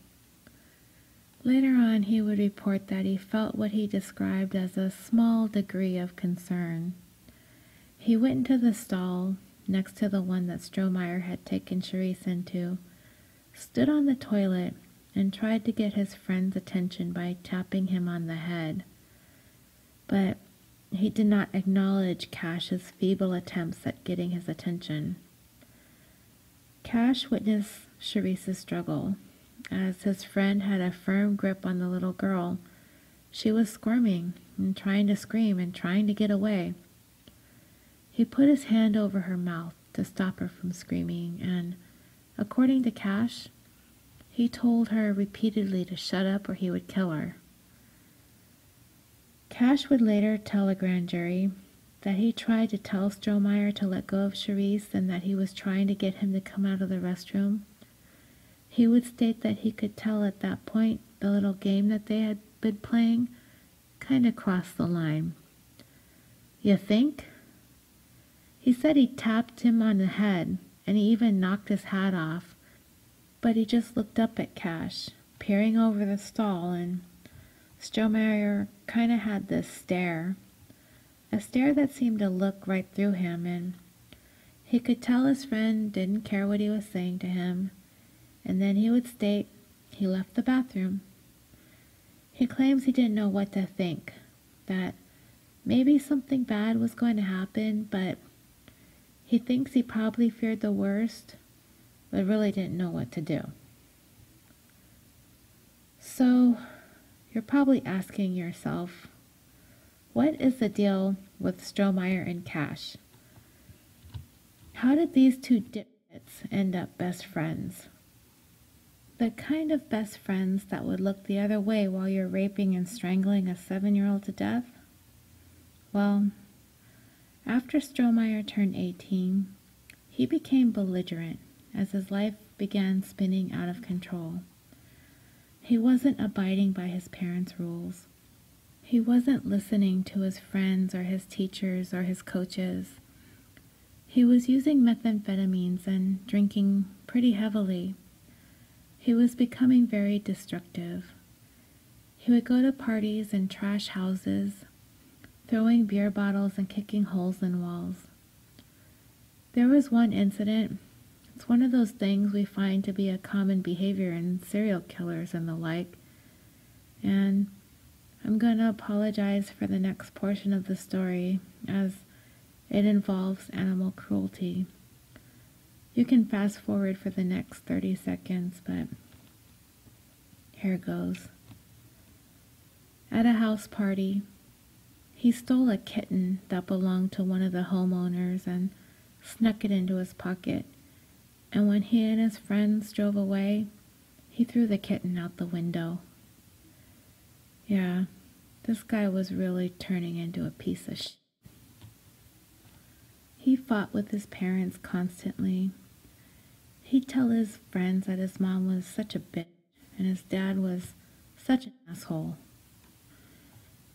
Later on, he would report that he felt what he described as a small degree of concern. He went into the stall next to the one that Strohmeyer had taken Sherrice into, stood on the toilet, and tried to get his friend's attention by tapping him on the head. But he did not acknowledge Cash's feeble attempts at getting his attention. Cash witnessed Sherrice's struggle. As his friend had a firm grip on the little girl, she was squirming and trying to scream and trying to get away. He put his hand over her mouth to stop her from screaming, and, according to Cash, he told her repeatedly to shut up or he would kill her. Cash would later tell a grand jury that he tried to tell Strohmeyer to let go of Sherrice and that he was trying to get him to come out of the restroom. He would state that he could tell at that point the little game that they had been playing kind of crossed the line. "You think?" He said he tapped him on the head, and he even knocked his hat off, but he just looked up at Cash, peering over the stall, and Strohmeyer kind of had this stare, a stare that seemed to look right through him, and he could tell his friend didn't care what he was saying to him, and then he would state he left the bathroom. He claims he didn't know what to think, that maybe something bad was going to happen, but he thinks he probably feared the worst, but really didn't know what to do. So, you're probably asking yourself, what is the deal with Strohmeyer and Cash? How did these two dipshits end up best friends? The kind of best friends that would look the other way while you're raping and strangling a 7-year-old to death? Well, after Strohmeyer turned 18, he became belligerent as his life began spinning out of control. He wasn't abiding by his parents' rules. He wasn't listening to his friends or his teachers or his coaches. He was using methamphetamines and drinking pretty heavily. He was becoming very destructive. He would go to parties and trash houses, throwing beer bottles and kicking holes in walls. There was one incident. It's one of those things we find to be a common behavior in serial killers and the like, and I'm going to apologize for the next portion of the story, as it involves animal cruelty. You can fast forward for the next 30 seconds, but here goes. At a house party, he stole a kitten that belonged to one of the homeowners and snuck it into his pocket, and when he and his friends drove away, he threw the kitten out the window. Yeah, this guy was really turning into a piece of shit. He fought with his parents constantly. He'd tell his friends that his mom was such a bitch and his dad was such an asshole.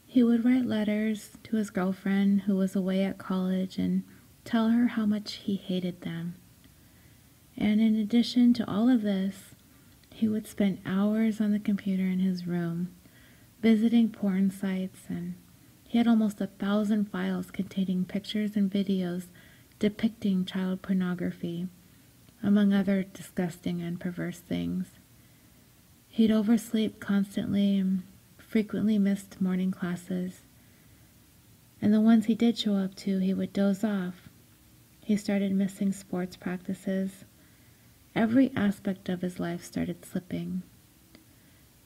He would write letters to his girlfriend who was away at college and tell her how much he hated them. And in addition to all of this, he would spend hours on the computer in his room, visiting porn sites, and he had almost 1,000 files containing pictures and videos depicting child pornography, among other disgusting and perverse things. He'd oversleep constantly and frequently missed morning classes. And the ones he did show up to, he would doze off. He started missing sports practices. Every aspect of his life started slipping.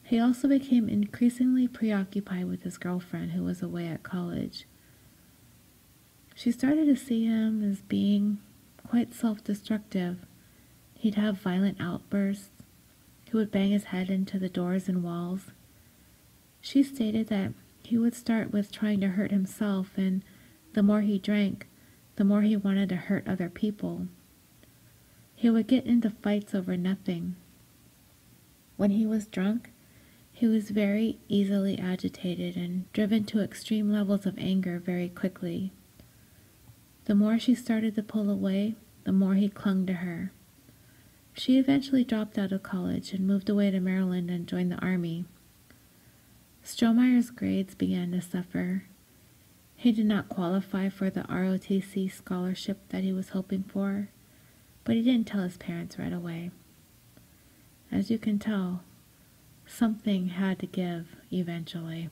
He also became increasingly preoccupied with his girlfriend, who was away at college. She started to see him as being quite self-destructive. He'd have violent outbursts. He would bang his head into the doors and walls. She stated that he would start with trying to hurt himself, and the more he drank, the more he wanted to hurt other people. He would get into fights over nothing. When he was drunk, he was very easily agitated and driven to extreme levels of anger very quickly. The more she started to pull away, the more he clung to her. She eventually dropped out of college and moved away to Maryland and joined the Army. Strohmeyer's grades began to suffer. He did not qualify for the ROTC scholarship that he was hoping for, but he didn't tell his parents right away. As you can tell, something had to give eventually.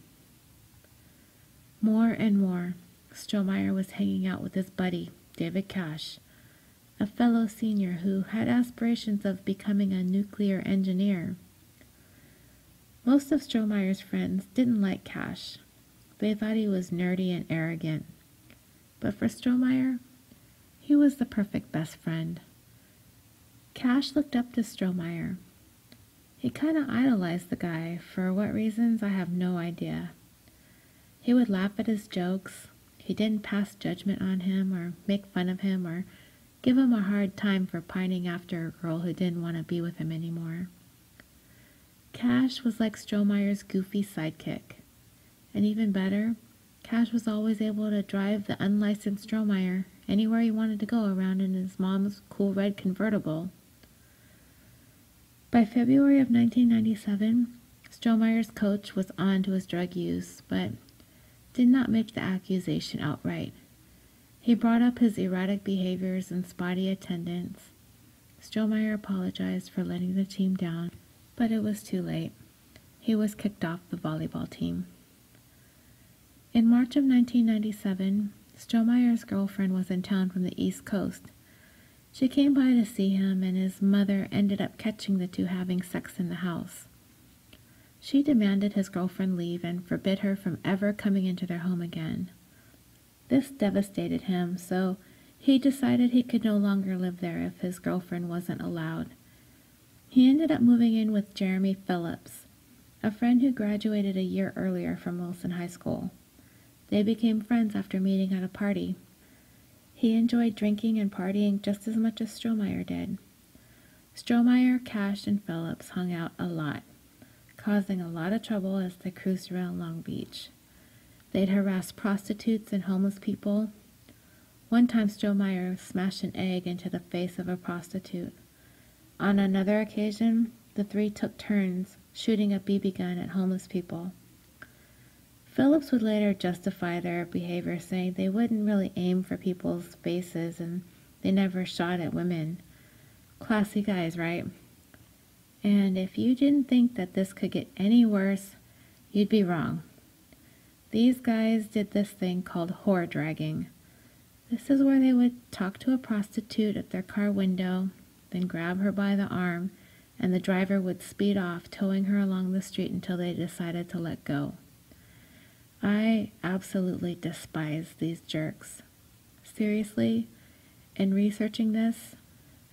More and more, Strohmeyer was hanging out with his buddy, David Cash, a fellow senior who had aspirations of becoming a nuclear engineer. Most of Strohmeyer's friends didn't like Cash. They thought he was nerdy and arrogant. But for Strohmeyer, he was the perfect best friend. Cash looked up to Strohmeyer. He kind of idolized the guy, for what reasons I have no idea. He would laugh at his jokes. He didn't pass judgment on him or make fun of him or give him a hard time for pining after a girl who didn't want to be with him anymore. Cash was like Strohmeyer's goofy sidekick. And even better, Cash was always able to drive the unlicensed Strohmeyer anywhere he wanted to go around in his mom's cool red convertible. By February of 1997, Strohmeyer's coach was on to his drug use, but did not make the accusation outright. He brought up his erratic behaviors and spotty attendance. Strohmeyer apologized for letting the team down, but it was too late. He was kicked off the volleyball team. In March of 1997, Strohmeyer's girlfriend was in town from the East Coast. She came by to see him, and his mother ended up catching the two having sex in the house. She demanded his girlfriend leave and forbid her from ever coming into their home again. This devastated him, so he decided he could no longer live there if his girlfriend wasn't allowed. He ended up moving in with Jeremy Phillips, a friend who graduated a year earlier from Wilson High School. They became friends after meeting at a party. He enjoyed drinking and partying just as much as Strohmeyer did. Strohmeyer, Cash, and Phillips hung out a lot, causing a lot of trouble as they cruised around Long Beach. They'd harass prostitutes and homeless people. One time Strohmeyer smashed an egg into the face of a prostitute. On another occasion, the three took turns shooting a BB gun at homeless people. Phillips would later justify their behavior, saying they wouldn't really aim for people's faces and they never shot at women. Classy guys, right? And if you didn't think that this could get any worse, you'd be wrong. These guys did this thing called whore dragging. This is where they would talk to a prostitute at their car window, then grab her by the arm, and the driver would speed off, towing her along the street until they decided to let go. I absolutely despise these jerks. Seriously, in researching this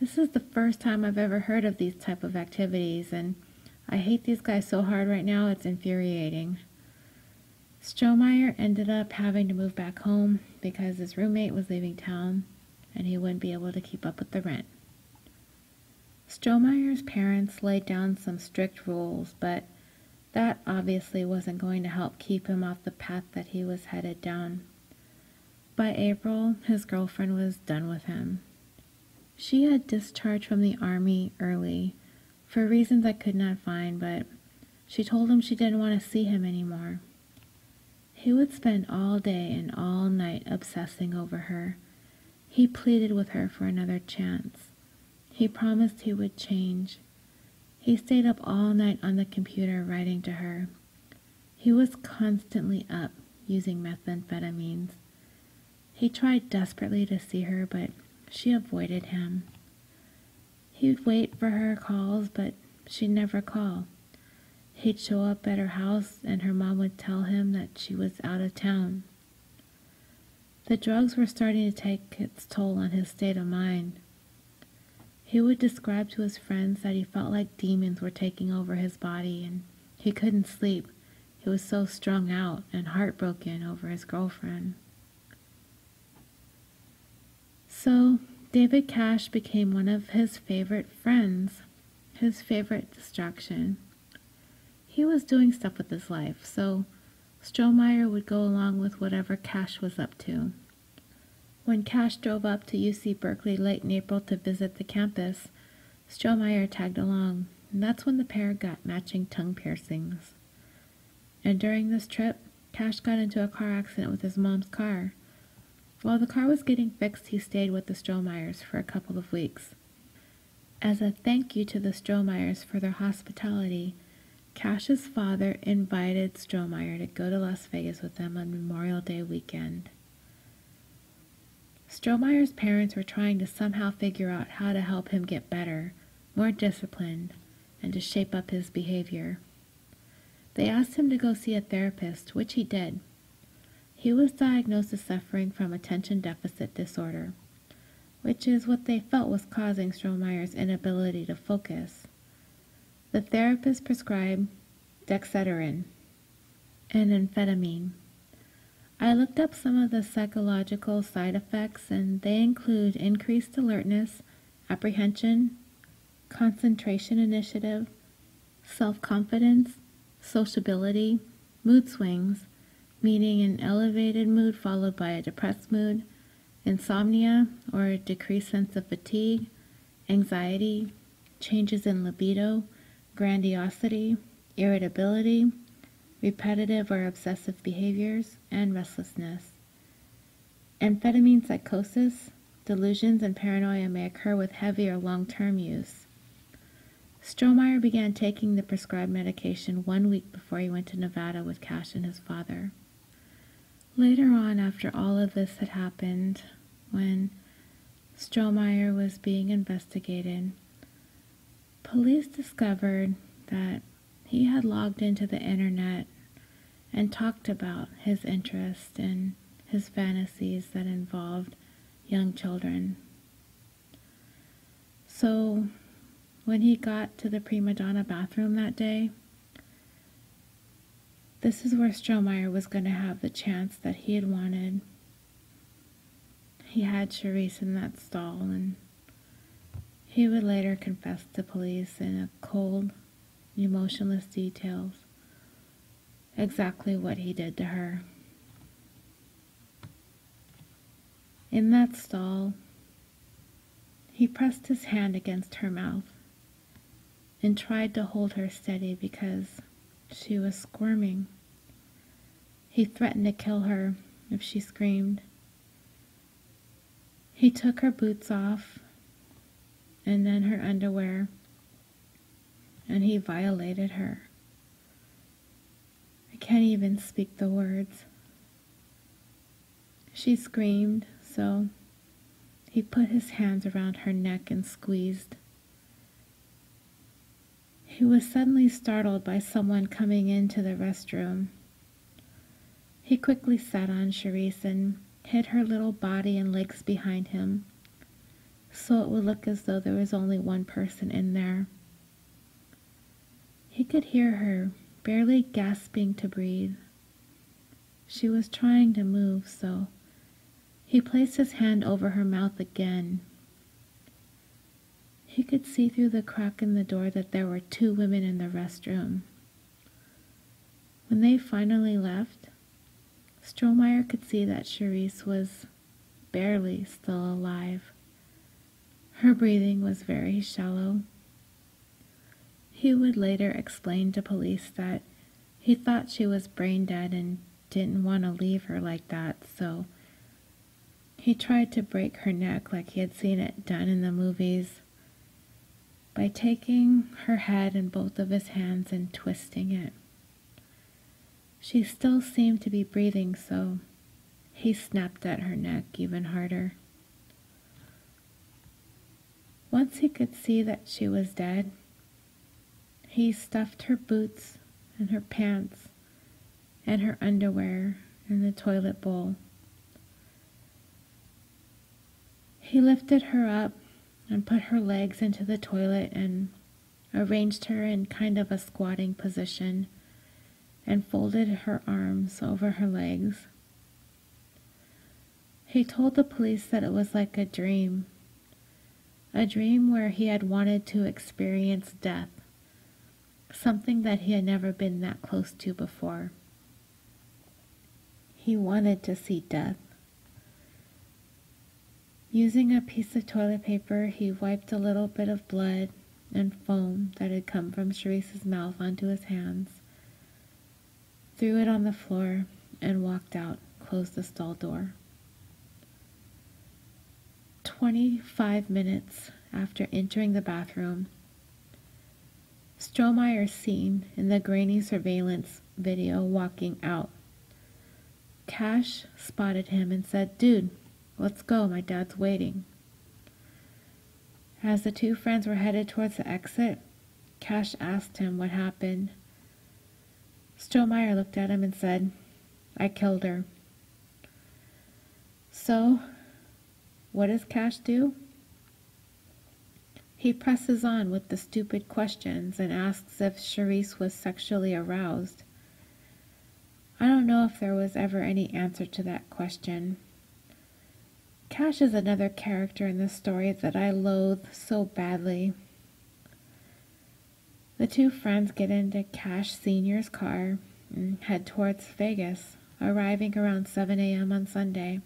is the first time I've ever heard of these type of activities, and I hate these guys so hard right now, it's infuriating. Strohmeyer ended up having to move back home because his roommate was leaving town, and he wouldn't be able to keep up with the rent. Strohmeyer's parents laid down some strict rules, but that obviously wasn't going to help keep him off the path that he was headed down. By April, his girlfriend was done with him. She had discharged from the Army early, for reasons I could not find, but She told him she didn't want to see him anymore. He would spend all day and all night obsessing over her. He pleaded with her for another chance. He promised he would change. He stayed up all night on the computer writing to her. He was constantly up, using methamphetamines. He tried desperately to see her, but she avoided him. He'd wait for her calls, but she'd never call. He'd show up at her house, and her mom would tell him that she was out of town. The drugs were starting to take its toll on his state of mind. He would describe to his friends that he felt like demons were taking over his body, and he couldn't sleep. He was so strung out and heartbroken over his girlfriend. So David Cash became one of his favorite friends, his favorite distraction. He was doing stuff with his life, so Strohmeyer would go along with whatever Cash was up to. When Cash drove up to UC Berkeley late in April to visit the campus, Strohmeyer tagged along, and that's when the pair got matching tongue piercings. And during this trip, Cash got into a car accident with his mom's car. While the car was getting fixed, he stayed with the Strohmeyers for a couple of weeks. As a thank you to the Strohmeyers for their hospitality, Cash's father invited Strohmeyer to go to Las Vegas with them on Memorial Day weekend. Strohmeyer's parents were trying to somehow figure out how to help him get better, more disciplined, and to shape up his behavior. They asked him to go see a therapist, which he did. He was diagnosed as suffering from attention deficit disorder, which is what they felt was causing Strohmeyer's inability to focus. The therapist prescribed dexedrine, an amphetamine. I looked up some of the psychological side effects, and they include increased alertness, apprehension, concentration initiative, self-confidence, sociability, mood swings, meaning an elevated mood followed by a depressed mood, insomnia or a decreased sense of fatigue, anxiety, changes in libido, grandiosity, irritability, repetitive or obsessive behaviors, and restlessness. Amphetamine psychosis, delusions, and paranoia may occur with heavy or long-term use. Strohmeyer began taking the prescribed medication 1 week before he went to Nevada with Cash and his father. Later on, after all of this had happened, when Strohmeyer was being investigated, police discovered that he had logged into the internet and talked about his interest and his fantasies that involved young children. So when he got to the prima donna bathroom that day, this is where Strohmeyer was going to have the chance that he had wanted. He had Sherrice in that stall, and he would later confess to police in a cold, emotionless details exactly what he did to her. In that stall, he pressed his hand against her mouth and tried to hold her steady because she was squirming. He threatened to kill her if she screamed. He took her boots off and then her underwear, and he violated her. I can't even speak the words. She screamed, so he put his hands around her neck and squeezed. He was suddenly startled by someone coming into the restroom. He quickly sat on Sherrice and hid her little body and legs behind him, so it would look as though there was only one person in there. He could hear her, barely gasping to breathe. She was trying to move, so he placed his hand over her mouth again. He could see through the crack in the door that there were two women in the restroom. When they finally left, Strohmeyer could see that Sherrice was barely still alive. Her breathing was very shallow. He would later explain to police that he thought she was brain dead and didn't want to leave her like that, so he tried to break her neck like he had seen it done in the movies by taking her head in both of his hands and twisting it. She still seemed to be breathing, so he snapped at her neck even harder. Once he could see that she was dead, he stuffed her boots and her pants and her underwear in the toilet bowl. He lifted her up and put her legs into the toilet and arranged her in kind of a squatting position and folded her arms over her legs. He told the police that it was like a dream where he had wanted to experience death, something that he had never been that close to before. He wanted to see death. Using a piece of toilet paper, he wiped a little bit of blood and foam that had come from Sherrice's mouth onto his hands, threw it on the floor, and walked out, closed the stall door. 25 minutes after entering the bathroom, Strohmeyer seen in the grainy surveillance video walking out. Cash spotted him and said, "Dude, let's go, my dad's waiting." As the two friends were headed towards the exit, Cash asked him what happened. Strohmeyer looked at him and said, "I killed her." So, what does Cash do? He presses on with the stupid questions and asks if Sherrice was sexually aroused. I don't know if there was ever any answer to that question. Cash is another character in this story that I loathe so badly. The two friends get into Cash Sr.'s car and head towards Vegas, arriving around 7 a.m. on Sunday.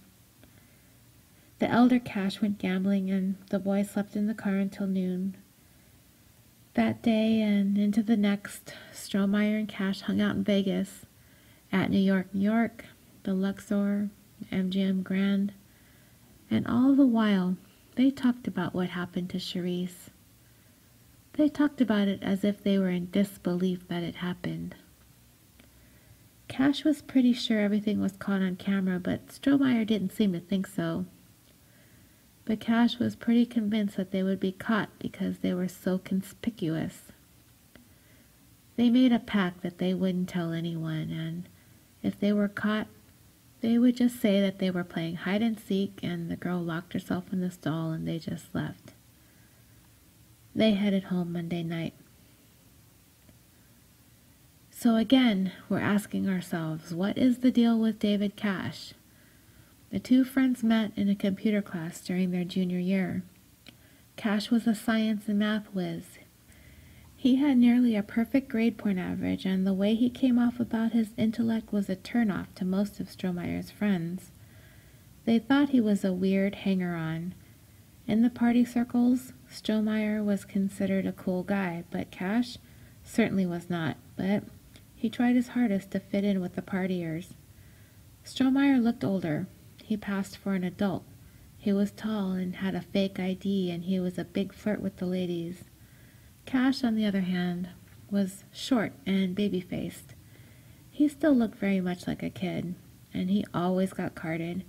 The elder Cash went gambling and the boy slept in the car until noon. That day and into the next, Strohmeyer and Cash hung out in Vegas, at New York, the Luxor, MGM Grand, and all the while, they talked about what happened to Sherrice. They talked about it as if they were in disbelief that it happened. Cash was pretty sure everything was caught on camera, but Strohmeyer didn't seem to think so. But Cash was pretty convinced that they would be caught because they were so conspicuous. They made a pact that they wouldn't tell anyone, and if they were caught, they would just say that they were playing hide-and-seek and the girl locked herself in the stall and they just left. They headed home Monday night. So again, we're asking ourselves, what is the deal with David Cash? The two friends met in a computer class during their junior year. Cash was a science and math whiz. He had nearly a perfect grade point average, and the way he came off about his intellect was a turnoff to most of Strohmeyer's friends. They thought he was a weird hanger-on. In the party circles, Strohmeyer was considered a cool guy, but Cash certainly was not, but he tried his hardest to fit in with the partiers. Strohmeyer looked older. He passed for an adult. He was tall and had a fake ID, and he was a big flirt with the ladies. Cash, on the other hand, was short and baby-faced. He still looked very much like a kid, and he always got carded,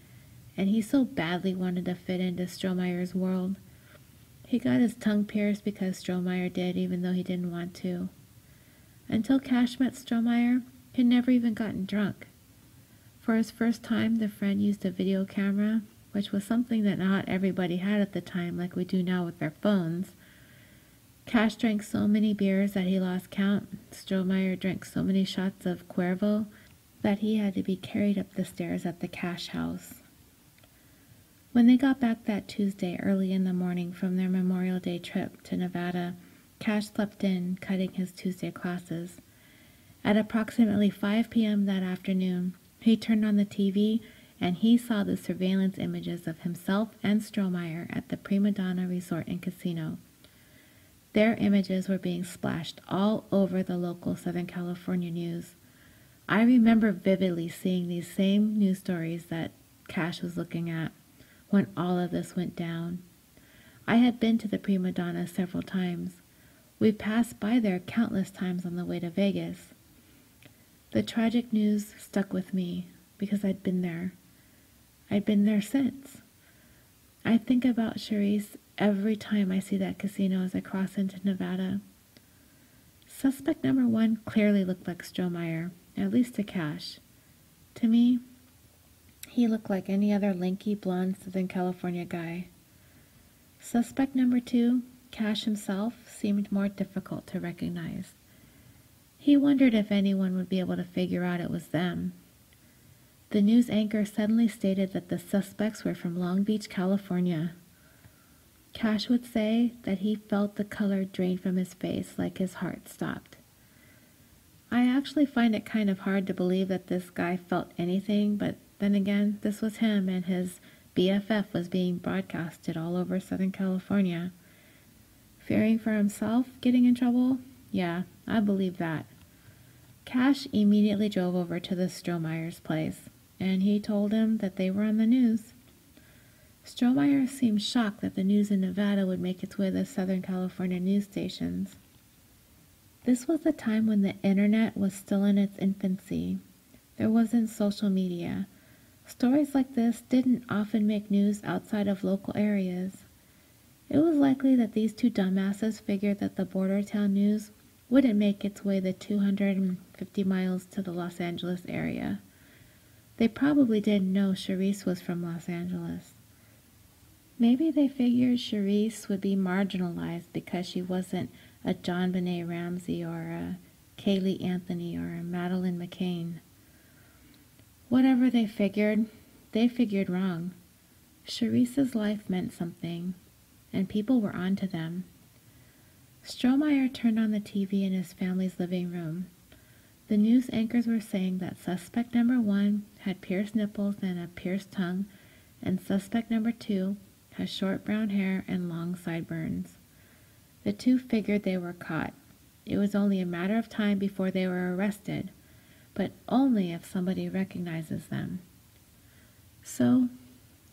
and he so badly wanted to fit into Strohmeyer's world. He got his tongue pierced because Strohmeyer did, even though he didn't want to. Until Cash met Strohmeyer, he'd never even gotten drunk. For his first time, the friend used a video camera, which was something that not everybody had at the time like we do now with their phones. Cash drank so many beers that he lost count. Strohmeyer drank so many shots of Cuervo that he had to be carried up the stairs at the Cash house. When they got back that Tuesday early in the morning from their Memorial Day trip to Nevada, Cash slept in, cutting his Tuesday classes. At approximately 5 p.m. that afternoon, he turned on the TV and he saw the surveillance images of himself and Strohmeyer at the Prima Donna Resort and Casino. Their images were being splashed all over the local Southern California news. I remember vividly seeing these same news stories that Cash was looking at when all of this went down. I had been to the Prima Donna several times. We passed by there countless times on the way to Vegas. The tragic news stuck with me because I'd been there. I'd been there since. I think about Sherrice every time I see that casino as I cross into Nevada. Suspect number one clearly looked like Strohmeyer, at least to Cash. To me, he looked like any other lanky, blonde Southern California guy. Suspect number two, Cash himself, seemed more difficult to recognize. He wondered if anyone would be able to figure out it was them. The news anchor suddenly stated that the suspects were from Long Beach, California. Cash would say that he felt the color drain from his face like his heart stopped. I actually find it kind of hard to believe that this guy felt anything, but then again, this was him, and his BFF was being broadcasted all over Southern California. Fearing for himself getting in trouble? Yeah, I believe that. Cash immediately drove over to the Strohmeyer's place, and he told him that they were on the news. Strohmeyer seemed shocked that the news in Nevada would make its way to Southern California news stations. This was the time when the internet was still in its infancy. There wasn't social media. Stories like this didn't often make news outside of local areas. It was likely that these two dumbasses figured that the border town news wouldn't make its way the 250 miles to the Los Angeles area. They probably didn't know Sherrice was from Los Angeles. Maybe they figured Sherrice would be marginalized because she wasn't a John Benet Ramsey or a Kaylee Anthony or a Madeleine McCain. Whatever they figured wrong. Sherrice's life meant something, and people were on to them. Strohmeyer turned on the TV in his family's living room. The news anchors were saying that suspect number one had pierced nipples and a pierced tongue, and suspect number two has short brown hair and long sideburns. The two figured they were caught. It was only a matter of time before they were arrested, but only if somebody recognizes them. So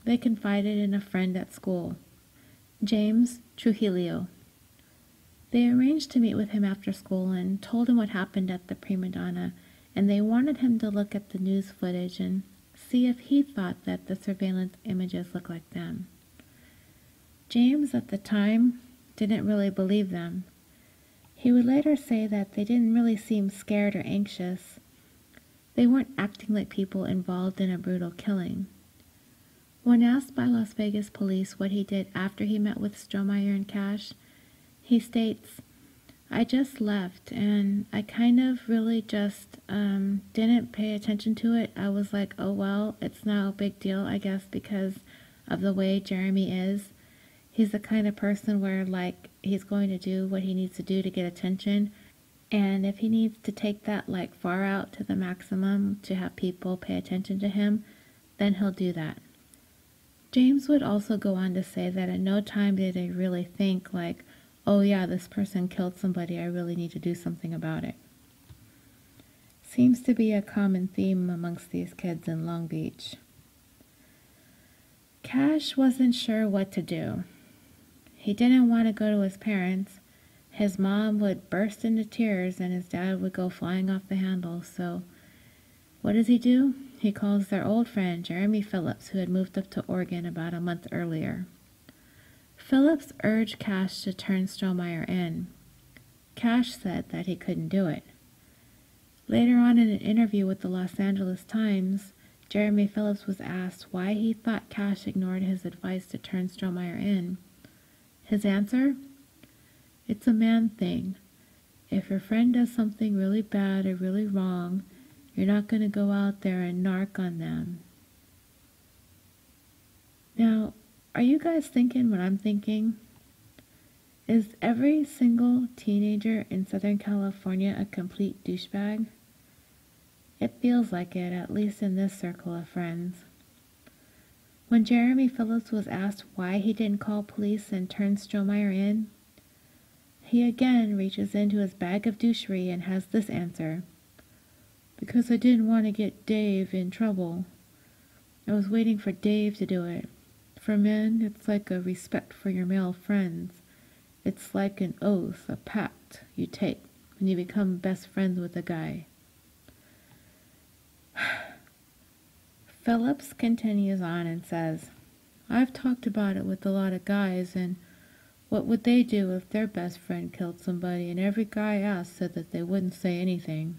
they confided in a friend at school, James Trujillo. They arranged to meet with him after school and told him what happened at the Prima Donna, and they wanted him to look at the news footage and see if he thought that the surveillance images looked like them. James, at the time, didn't really believe them. He would later say that they didn't really seem scared or anxious. They weren't acting like people involved in a brutal killing. When asked by Las Vegas police what he did after he met with Strohmeyer and Cash, he states, "I just left, and I kind of really just didn't pay attention to it. I was like, oh well, it's not a big deal, I guess, because of the way Jeremy is. He's the kind of person where, like, he's going to do what he needs to do to get attention, and if he needs to take that, like, far out to the maximum to have people pay attention to him, then he'll do that." James would also go on to say that at no time did he really think, like, oh yeah, this person killed somebody, I really need to do something about it. Seems to be a common theme amongst these kids in Long Beach. Cash wasn't sure what to do. He didn't want to go to his parents. His mom would burst into tears and his dad would go flying off the handle, so what does he do? He calls their old friend, Jeremy Phillips, who had moved up to Oregon about a month earlier. Phillips urged Cash to turn Strohmeyer in. Cash said that he couldn't do it. Later on in an interview with the Los Angeles Times, Jeremy Phillips was asked why he thought Cash ignored his advice to turn Strohmeyer in. His answer? "It's a man thing. If your friend does something really bad or really wrong, you're not going to go out there and narc on them." Now, are you guys thinking what I'm thinking? Is every single teenager in Southern California a complete douchebag? It feels like it, at least in this circle of friends. When Jeremy Phillips was asked why he didn't call police and turn Strohmeyer in, He again reaches into his bag of douchery and has this answer. Because I didn't want to get Dave in trouble. I was waiting for Dave to do it. For men, it's like a respect for your male friends. It's like an oath, a pact you take when you become best friends with a guy. Phillips continues on and says, I've talked about it with a lot of guys, and what would they do if their best friend killed somebody, and every guy asked said that they wouldn't say anything.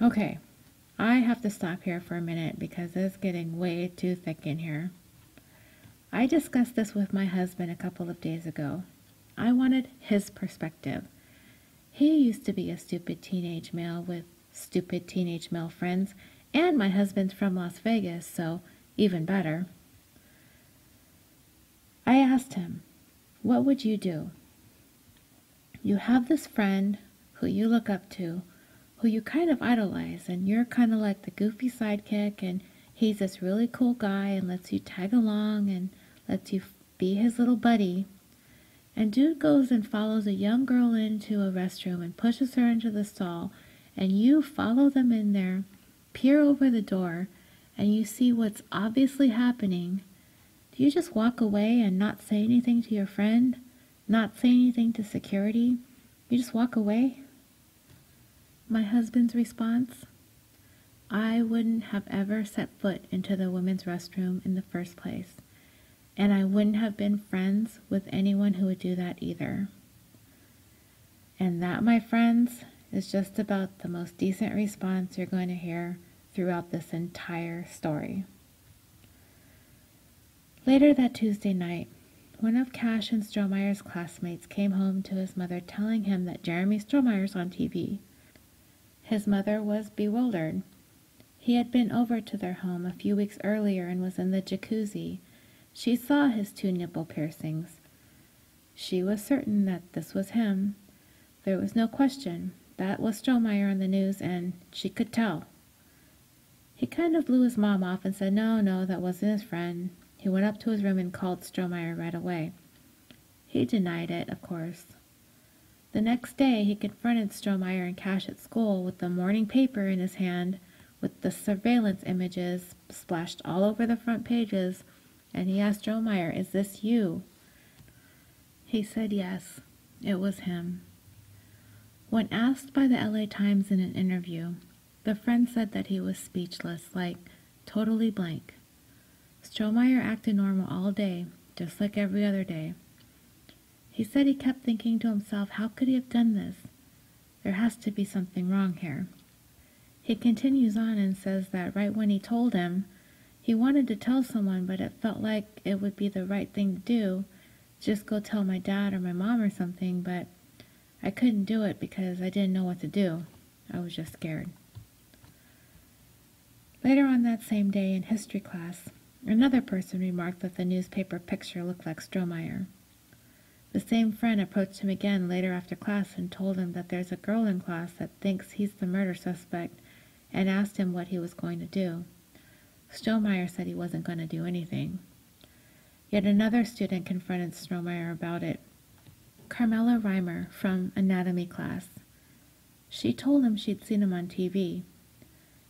Okay, I have to stop here for a minute because it's getting way too thick in here. I discussed this with my husband a couple of days ago. I wanted his perspective. He used to be a stupid teenage male with stupid teenage male friends, and my husband's from Las Vegas, so even better. I asked him, what would you do? You have this friend who you look up to, who you kind of idolize, and you're kind of like the goofy sidekick, and he's this really cool guy and lets you tag along and lets you be his little buddy. And dude goes and follows a young girl into a restroom and pushes her into the stall, and you follow them in there, peer over the door, and you see what's obviously happening. Do you just walk away and not say anything to your friend? Not say anything to security? You just walk away? My husband's response? I wouldn't have ever set foot into the women's restroom in the first place, and I wouldn't have been friends with anyone who would do that either. And that, my friends, is just about the most decent response you're going to hear throughout this entire story. Later that Tuesday night, one of Cash and Strohmeyer's classmates came home to his mother telling him that Jeremy Strohmeyer's on TV. His mother was bewildered. He had been over to their home a few weeks earlier and was in the jacuzzi. She saw his two nipple piercings. She was certain that this was him. There was no question. That was Strohmeyer on the news, and she could tell. He kind of blew his mom off and said, no, that wasn't his friend. He went up to his room and called Strohmeyer right away. He denied it, of course. The next day, he confronted Strohmeyer and Cash at school with the morning paper in his hand, with the surveillance images splashed all over the front pages, and he asked Strohmeyer, "Is this you?" He said yes, it was him. When asked by the LA Times in an interview, the friend said that he was speechless, like totally blank. Strohmeyer acted normal all day, just like every other day. He said he kept thinking to himself, how could he have done this? There has to be something wrong here. He continues on and says that right when he told him, he wanted to tell someone, but it felt like it would be the right thing to do, just go tell my dad or my mom or something, but I couldn't do it because I didn't know what to do. I was just scared. Later on that same day in history class, another person remarked that the newspaper picture looked like Strohmeyer. The same friend approached him again later after class and told him that there's a girl in class that thinks he's the murder suspect and asked him what he was going to do. Strohmeyer said he wasn't going to do anything. Yet another student confronted Strohmeyer about it. Carmela Reimer from anatomy class. She told him she'd seen him on TV.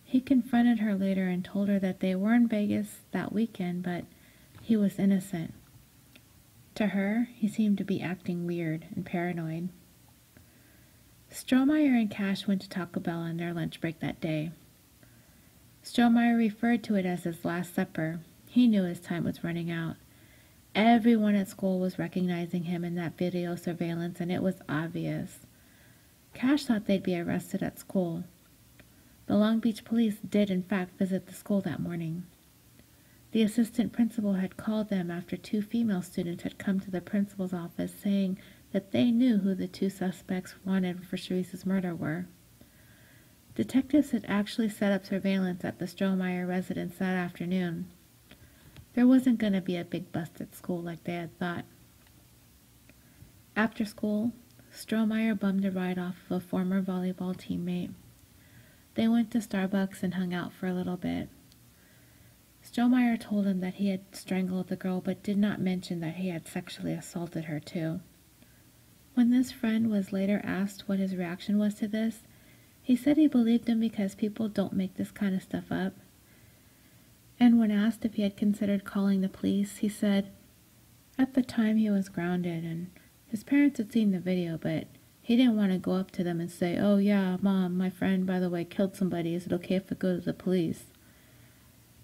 He confronted her later and told her that they were in Vegas that weekend, but he was innocent. To her, he seemed to be acting weird and paranoid. Strohmeyer and Cash went to Taco Bell on their lunch break that day. Strohmeyer referred to it as his last supper. He knew his time was running out. Everyone at school was recognizing him in that video surveillance, and it was obvious. Cash thought they'd be arrested at school. The Long Beach police did, in fact, visit the school that morning. The assistant principal had called them after two female students had come to the principal's office saying that they knew who the two suspects wanted for Sherrice's murder were. Detectives had actually set up surveillance at the Strohmeyer residence that afternoon. There wasn't going to be a big bust at school like they had thought. After school, Strohmeyer bummed a ride off of a former volleyball teammate. They went to Starbucks and hung out for a little bit. Strohmeyer told him that he had strangled the girl, but did not mention that he had sexually assaulted her, too. When this friend was later asked what his reaction was to this, he said he believed him because people don't make this kind of stuff up. And when asked if he had considered calling the police, he said, at the time he was grounded and his parents had seen the video, but he didn't want to go up to them and say, oh yeah, Mom, my friend, by the way, killed somebody. Is it okay if I go to the police?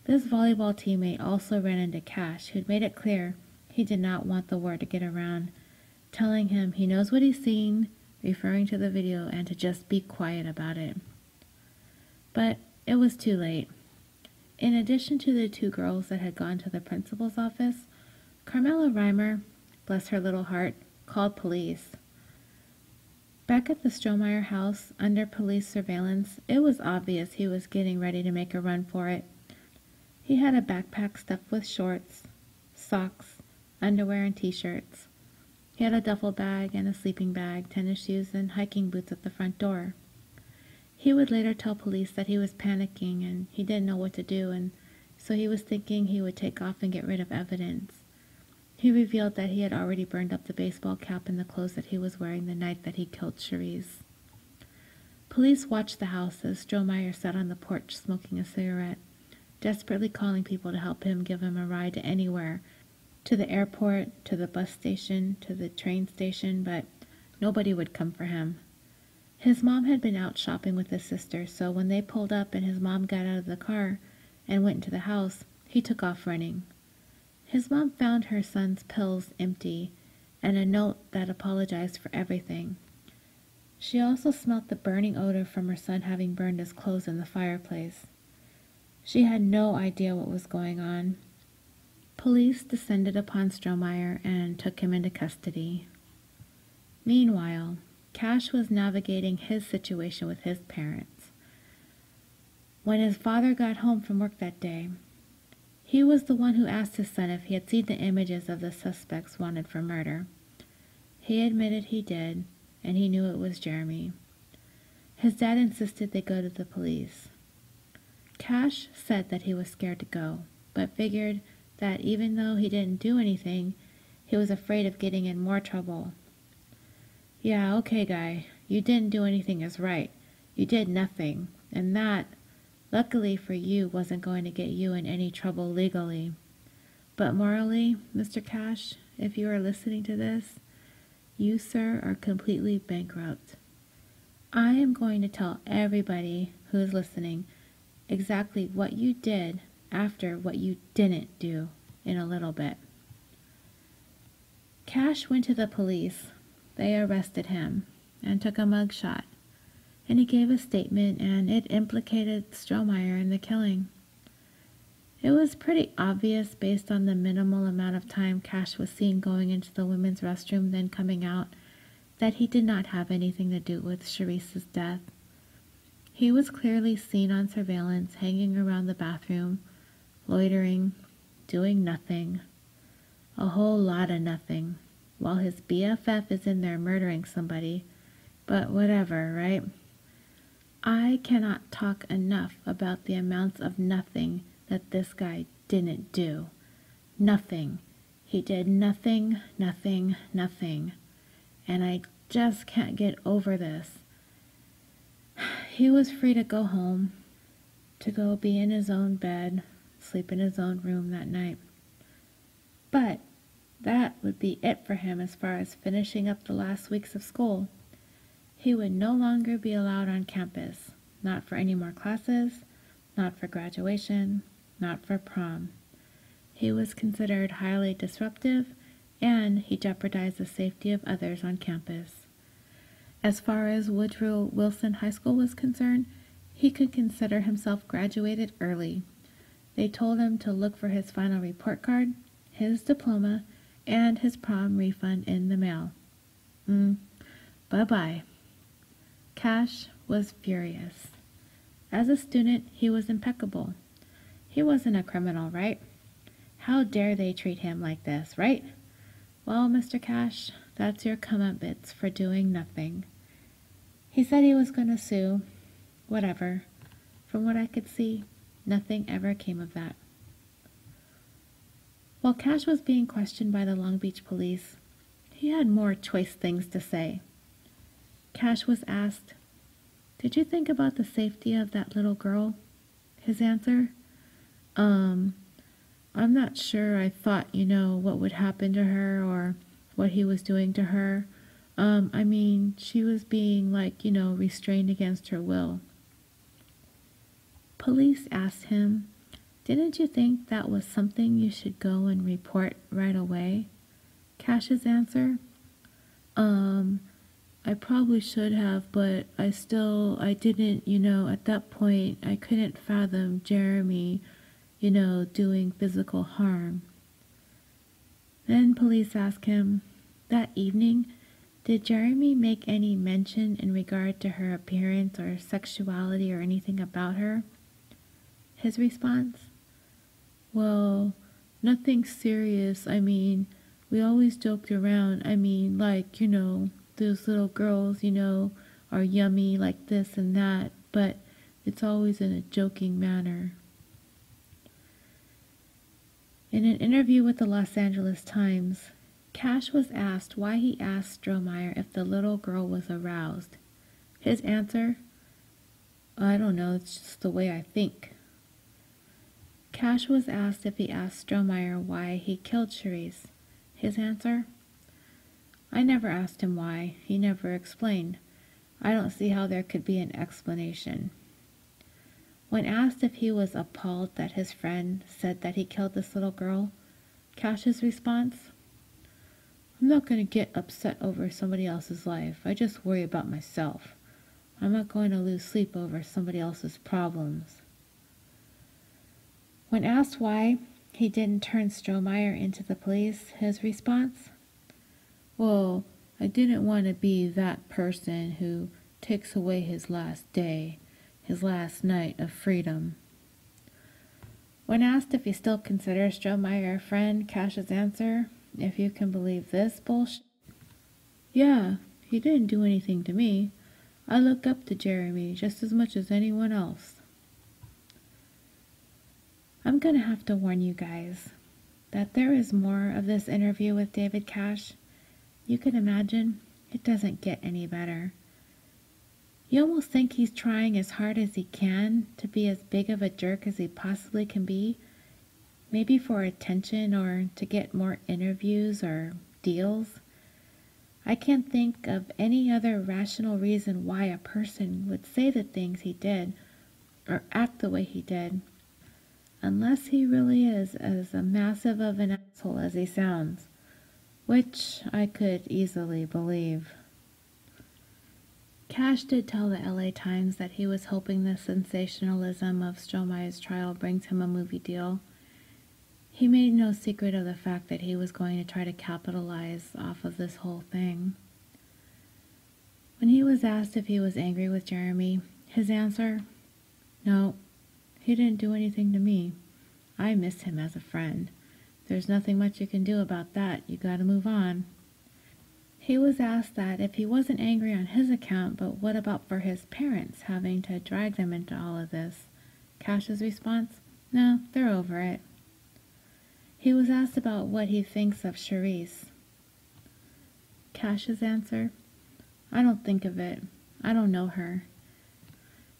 This volleyball teammate also ran into Cash, who'd made it clear he did not want the word to get around, telling him he knows what he's seen, referring to the video, and to just be quiet about it. But it was too late. In addition to the two girls that had gone to the principal's office, Carmela Reimer, bless her little heart, called police. Back at the Strohmeyer house, under police surveillance, it was obvious he was getting ready to make a run for it. He had a backpack stuffed with shorts, socks, underwear, and t-shirts. He had a duffel bag and a sleeping bag, tennis shoes, and hiking boots at the front door. He would later tell police that he was panicking and he didn't know what to do, and so he was thinking he would take off and get rid of evidence. He revealed that he had already burned up the baseball cap and the clothes that he was wearing the night that he killed Sherrice. Police watched the house as Strohmeyer sat on the porch smoking a cigarette, desperately calling people to help him give him a ride to anywhere, to the airport, to the bus station, to the train station, but nobody would come for him. His mom had been out shopping with his sister, so when they pulled up and his mom got out of the car and went into the house, he took off running. His mom found her son's pills empty and a note that apologized for everything. She also smelled the burning odor from her son having burned his clothes in the fireplace. She had no idea what was going on. Police descended upon Strohmeyer and took him into custody. Meanwhile, Cash was navigating his situation with his parents. When his father got home from work that day, he was the one who asked his son if he had seen the images of the suspects wanted for murder. He admitted he did, and he knew it was Jeremy. His dad insisted they go to the police. Cash said that he was scared to go, but figured that even though he didn't do anything, he was afraid of getting in more trouble. Yeah, okay, guy, you didn't do anything is right. You did nothing, and that, luckily for you, wasn't going to get you in any trouble legally. But morally, Mr. Cash, if you are listening to this, you, sir, are completely bankrupt. I am going to tell everybody who is listening exactly what you did after what you didn't do in a little bit. Cash went to the police. They arrested him and took a mugshot, and he gave a statement, and it implicated Strohmeyer in the killing. It was pretty obvious based on the minimal amount of time Cash was seen going into the women's restroom then coming out that he did not have anything to do with Sherrice's death. He was clearly seen on surveillance, hanging around the bathroom, loitering, doing nothing, a whole lot of nothing, while his BFF is in there murdering somebody, but whatever, right? I cannot talk enough about the amounts of nothing that this guy didn't do. Nothing. He did nothing, nothing, nothing. And I just can't get over this. He was free to go home, to go be in his own bed, sleep in his own room that night. But that would be it for him as far as finishing up the last weeks of school. He would no longer be allowed on campus, not for any more classes, not for graduation, not for prom. He was considered highly disruptive, and he jeopardized the safety of others on campus. As far as Woodrow Wilson High School was concerned, he could consider himself graduated early. They told him to look for his final report card, his diploma, and his prom refund in the mail. Bye-bye. Cash was furious. As a student, he was impeccable. He wasn't a criminal, right? How dare they treat him like this, right? Well, Mr. Cash, that's your come-up bits for doing nothing. He said he was going to sue. Whatever. From what I could see, nothing ever came of that. While Cash was being questioned by the Long Beach police, He had more choice things to say. Cash was asked, "Did you think about the safety of that little girl?" His answer, "I'm not sure. I thought, what would happen to her or what he was doing to her. She was being, restrained against her will." Police asked him, "Didn't you think that was something you should go and report right away?" Cash's answer, "I probably should have, but I didn't, at that point, I couldn't fathom Jeremy, doing physical harm." Then police asked him, "That evening, did Jeremy make any mention in regard to her appearance or sexuality or anything about her?" His response, "Well, nothing serious. We always joked around. Those little girls, are yummy like this and that, but it's always in a joking manner." In an interview with the Los Angeles Times, Cash was asked why he asked Strohmeyer if the little girl was aroused. His answer, "I don't know, it's just the way I think." Cash was asked if he asked Strohmeyer why he killed Sherrice. His answer, "I never asked him why. He never explained. I don't see how there could be an explanation." When asked if he was appalled that his friend said that he killed this little girl, Cash's response, "I'm not going to get upset over somebody else's life. I just worry about myself. I'm not going to lose sleep over somebody else's problems." When asked why he didn't turn Strohmeyer into the police, his response, "Well, I didn't want to be that person who takes away his last day, his last night of freedom." When asked if he still considers Strohmeyer a friend, Cash's answer, "If you can believe this bullshit, yeah, he didn't do anything to me. I look up to Jeremy just as much as anyone else." I'm going to have to warn you guys that there is more of this interview with David Cash. You can imagine it doesn't get any better. You almost think he's trying as hard as he can to be as big of a jerk as he possibly can be, maybe for attention or to get more interviews or deals. I can't think of any other rational reason why a person would say the things he did or act the way he did, unless he really is as a massive of an asshole as he sounds, which I could easily believe. Cash did tell the LA Times that he was hoping the sensationalism of Strohmeyer's trial brings him a movie deal. He made no secret of the fact that he was going to try to capitalize off of this whole thing. When he was asked if he was angry with Jeremy, his answer, "No, he didn't do anything to me. I miss him as a friend. There's nothing much you can do about that. You gotta move on." He was asked that if he wasn't angry on his account, but what about for his parents having to drag them into all of this? Cash's response, "No, they're over it." He was asked about what he thinks of Sherrice. Cash's answer, "I don't think of it. I don't know her."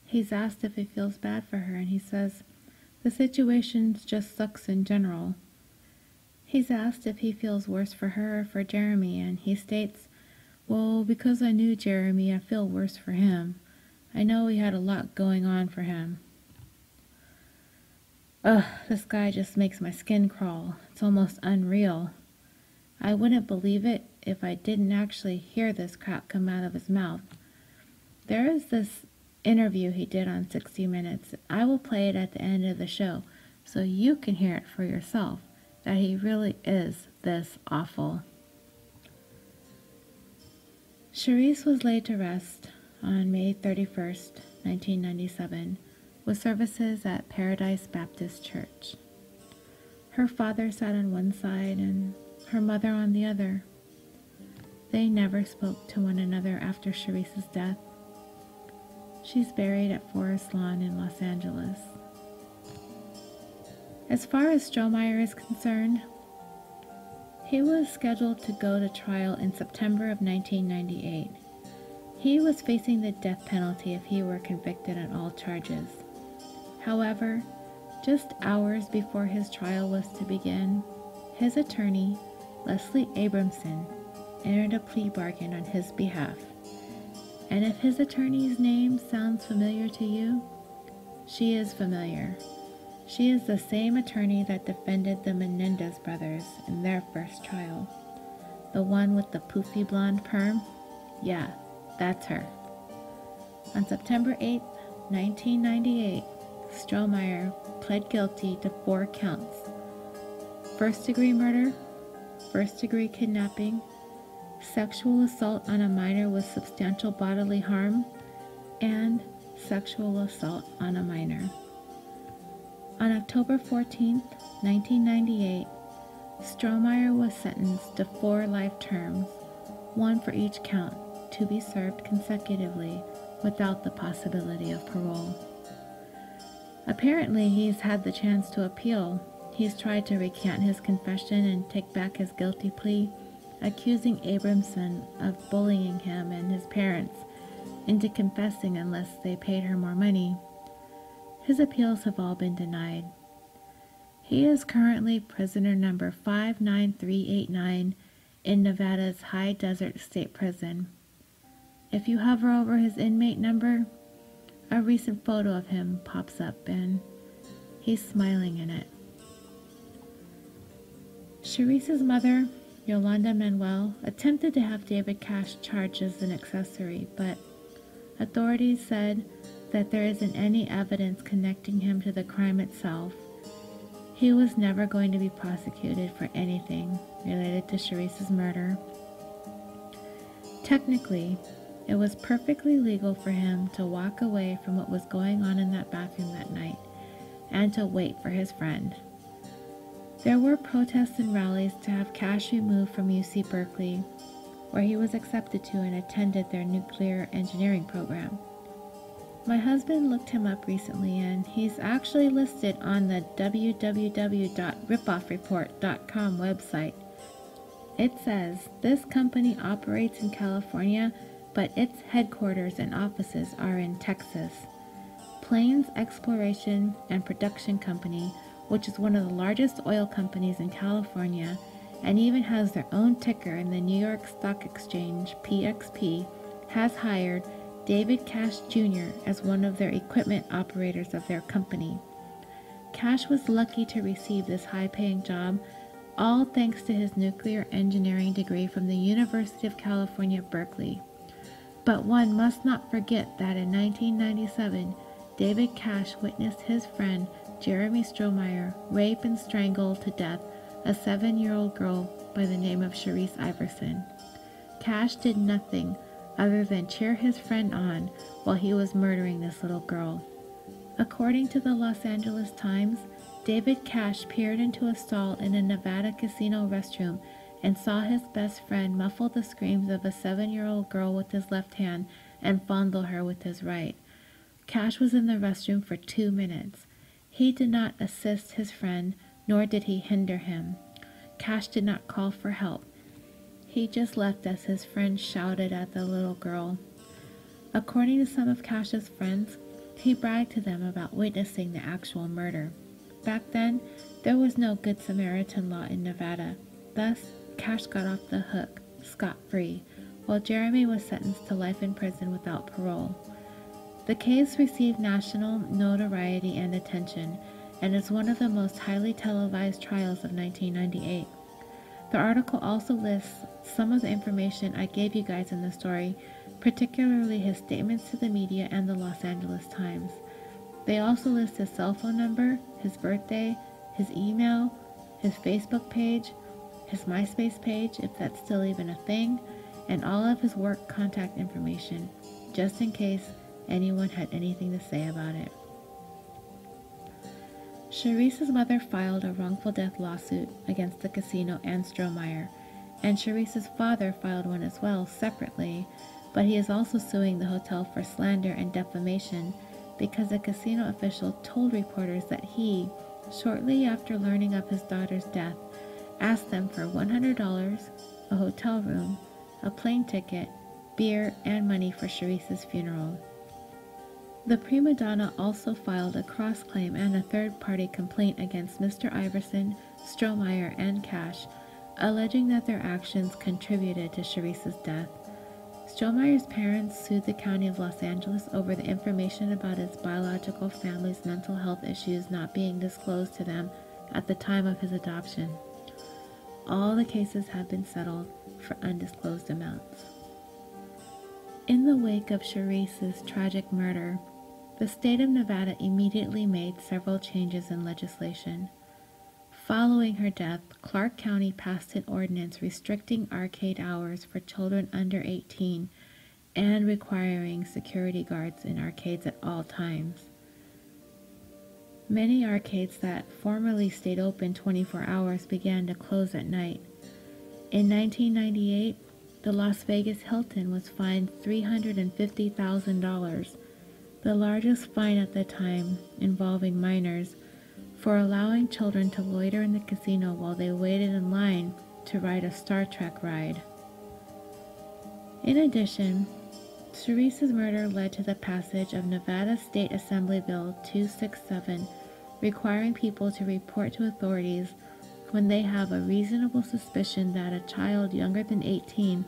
He's asked if he feels bad for her, and he says, "The situation just sucks in general." He's asked if he feels worse for her or for Jeremy, and he states, "Well, because I knew Jeremy, I feel worse for him. I know he had a lot going on for him." Ugh, this guy just makes my skin crawl. It's almost unreal. I wouldn't believe it if I didn't actually hear this crap come out of his mouth. There is this interview he did on 60 Minutes. I will play it at the end of the show so you can hear it for yourself, that he really is this awful. Sherrice was laid to rest on May 31st, 1997. With services at Paradise Baptist Church. Her father sat on one side and her mother on the other. They never spoke to one another after Sherrice's death. She's buried at Forest Lawn in Los Angeles. As far as Strohmeyer is concerned, He was scheduled to go to trial in September of 1998. He was facing the death penalty if he were convicted on all charges. However, just hours before his trial was to begin, his attorney, Leslie Abramson, entered a plea bargain on his behalf. And if his attorney's name sounds familiar to you, she is familiar. She is the same attorney that defended the Menendez brothers in their first trial. The one with the poofy blonde perm? Yeah, that's her. On September 8, 1998, Strohmeyer pled guilty to 4 counts: first-degree murder, first-degree kidnapping, sexual assault on a minor with substantial bodily harm, and sexual assault on a minor. On October 14, 1998, Strohmeyer was sentenced to 4 life terms, 1 for each count, to be served consecutively without the possibility of parole. Apparently, he's had the chance to appeal. He's tried to recant his confession and take back his guilty plea, accusing Abramson of bullying him and his parents into confessing unless they paid her more money. His appeals have all been denied. He is currently prisoner number 59389 in Nevada's High Desert State Prison. If you hover over his inmate number, a recent photo of him pops up and he's smiling in it. Sherrice's mother, Yolanda Manuel, attempted to have David Cash charged as an accessory, but authorities said that there isn't any evidence connecting him to the crime itself. He was never going to be prosecuted for anything related to Sherrice's murder. Technically, it was perfectly legal for him to walk away from what was going on in that bathroom that night and to wait for his friend. There were protests and rallies to have Cash removed from UC Berkeley, where he was accepted to and attended their nuclear engineering program. My husband looked him up recently, and he's actually listed on the www.ripoffreport.com website. It says, "This company operates in California, but its headquarters and offices are in Texas. Plains Exploration and Production Company, which is one of the largest oil companies in California and even has their own ticker in the New York Stock Exchange, PXP, has hired David Cash Jr. as one of their equipment operators of their company. Cash was lucky to receive this high-paying job, all thanks to his nuclear engineering degree from the University of California, Berkeley. But one must not forget that in 1997, David Cash witnessed his friend Jeremy Strohmeyer rape and strangle to death a 7-year-old girl by the name of Sherrice Iverson. Cash did nothing other than cheer his friend on while he was murdering this little girl." According to the Los Angeles Times, David Cash peered into a stall in a Nevada casino restroom and saw his best friend muffle the screams of a 7-year-old girl with his left hand and fondle her with his right. Cash was in the restroom for 2 minutes. He did not assist his friend, nor did he hinder him. Cash did not call for help. He just left as his friend shouted at the little girl. According to some of Cash's friends, he bragged to them about witnessing the actual murder. Back then, there was no Good Samaritan law in Nevada. Thus, Cash got off the hook, scot-free, while Jeremy was sentenced to life in prison without parole. The case received national notoriety and attention, and is one of the most highly televised trials of 1998. The article also lists some of the information I gave you guys in the story, particularly his statements to the media and the Los Angeles Times. They also list his cell phone number, his birthday, his email, his Facebook page, his MySpace page, if that's still even a thing, and all of his work contact information, just in case anyone had anything to say about it. Sherrice's mother filed a wrongful death lawsuit against the casino and Strohmeyer, and Sherrice's father filed one as well, separately, but he is also suing the hotel for slander and defamation because a casino official told reporters that he, shortly after learning of his daughter's death, asked them for $100, a hotel room, a plane ticket, beer, and money for Sherrice's funeral. The prima donna also filed a cross-claim and a third-party complaint against Mr. Iverson, Strohmeyer, and Cash, alleging that their actions contributed to Sherrice's death. Strohmeyer's parents sued the County of Los Angeles over the information about his biological family's mental health issues not being disclosed to them at the time of his adoption. All the cases have been settled for undisclosed amounts. In the wake of Sherrice's tragic murder, the state of Nevada immediately made several changes in legislation. Following her death, Clark County passed an ordinance restricting arcade hours for children under 18 and requiring security guards in arcades at all times. Many arcades that formerly stayed open 24 hours began to close at night. In 1998, the Las Vegas Hilton was fined $350,000, the largest fine at the time involving minors, for allowing children to loiter in the casino while they waited in line to ride a Star Trek ride. In addition, Sherrice's murder led to the passage of Nevada State Assembly Bill 267, requiring people to report to authorities when they have a reasonable suspicion that a child younger than 18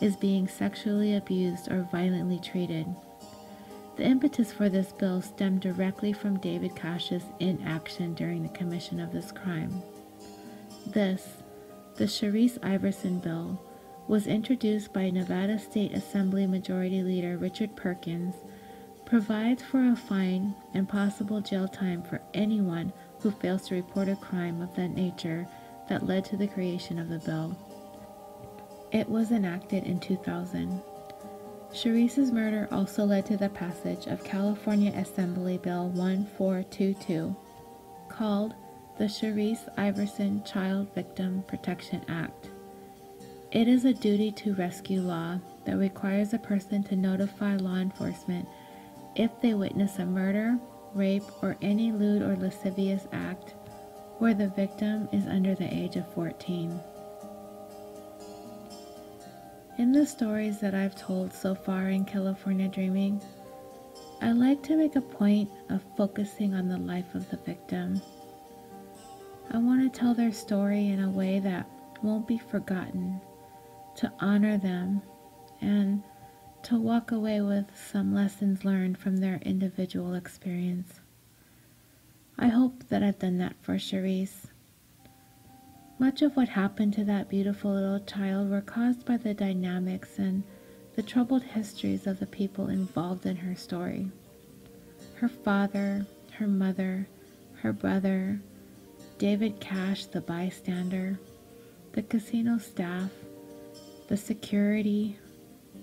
is being sexually abused or violently treated. The impetus for this bill stemmed directly from David Cash's inaction during the commission of this crime. This, the Sherrice Iverson Bill, was introduced by Nevada State Assembly Majority Leader Richard Perkins, provides for a fine and possible jail time for anyone who fails to report a crime of that nature that led to the creation of the bill. It was enacted in 2000. Sherrice's murder also led to the passage of California Assembly Bill 1422, called the Sherrice Iverson Child Victim Protection Act. It is a duty to rescue law that requires a person to notify law enforcement if they witness a murder, rape, or any lewd or lascivious act where the victim is under the age of 14. In the stories that I've told so far in California Dreaming, I like to make a point of focusing on the life of the victim. I want to tell their story in a way that won't be forgotten, to honor them, and to walk away with some lessons learned from their individual experience. I hope that I've done that for Sherrice. Much of what happened to that beautiful little child were caused by the dynamics and the troubled histories of the people involved in her story. Her father, her mother, her brother, David Cash, the bystander, the casino staff, the security,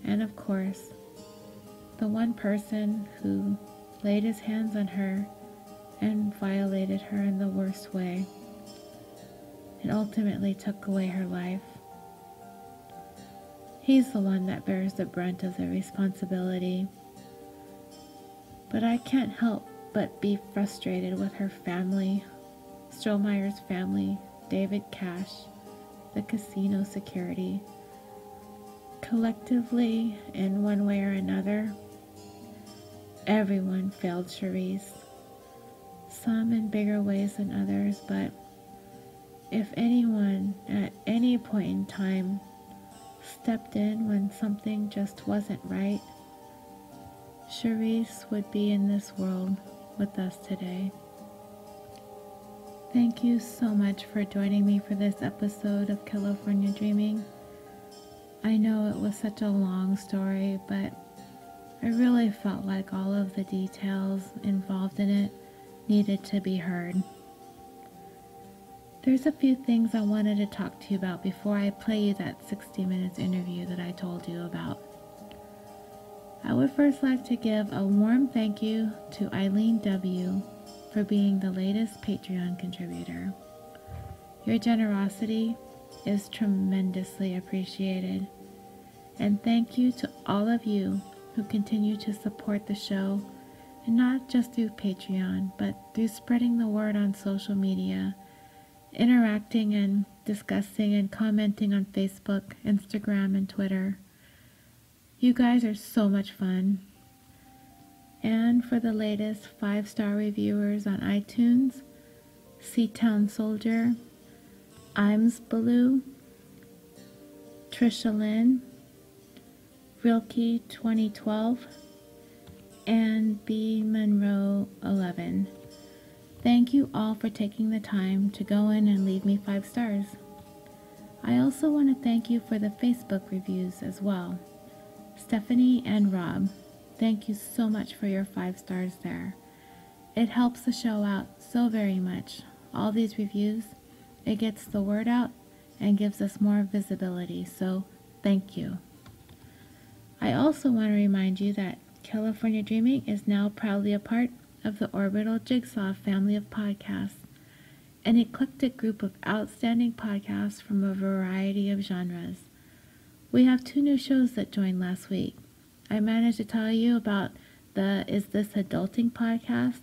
and of course, the one person who laid his hands on her and violated her in the worst way, and ultimately took away her life. He's the one that bears the brunt of the responsibility. But I can't help but be frustrated with her family, Strohmeyer's family, David Cash, the casino security. Collectively, in one way or another, everyone failed Sherrice, some in bigger ways than others, but if anyone at any point in time stepped in when something just wasn't right, Sherrice would be in this world with us today. Thank you so much for joining me for this episode of California Dreaming. I know it was such a long story, but I really felt like all of the details involved in it needed to be heard. There's a few things I wanted to talk to you about before I play you that 60 Minutes interview that I told you about. I would first like to give a warm thank you to Eileen W. for being the latest Patreon contributor. Your generosity is tremendously appreciated. And thank you to all of you who continue to support the show, and not just through Patreon, but through spreading the word on social media, interacting and discussing and commenting on Facebook, Instagram, and Twitter. You guys are so much fun. And for the latest 5-star reviewers on iTunes, Seatown Soldier, Imes Baloo, Trisha Lynn, Rilke 2012, and B. Monroe 11. Thank you all for taking the time to go in and leave me 5 stars. I also want to thank you for the Facebook reviews as well. Stephanie and Rob, thank you so much for your 5 stars there. It helps the show out so very much. All these reviews, it gets the word out and gives us more visibility, so thank you. I also want to remind you that California Dreaming is now proudly a part of the Orbital Jigsaw family of podcasts, an eclectic group of outstanding podcasts from a variety of genres. We have 2 new shows that joined last week. I managed to tell you about the Is This Adulting podcast,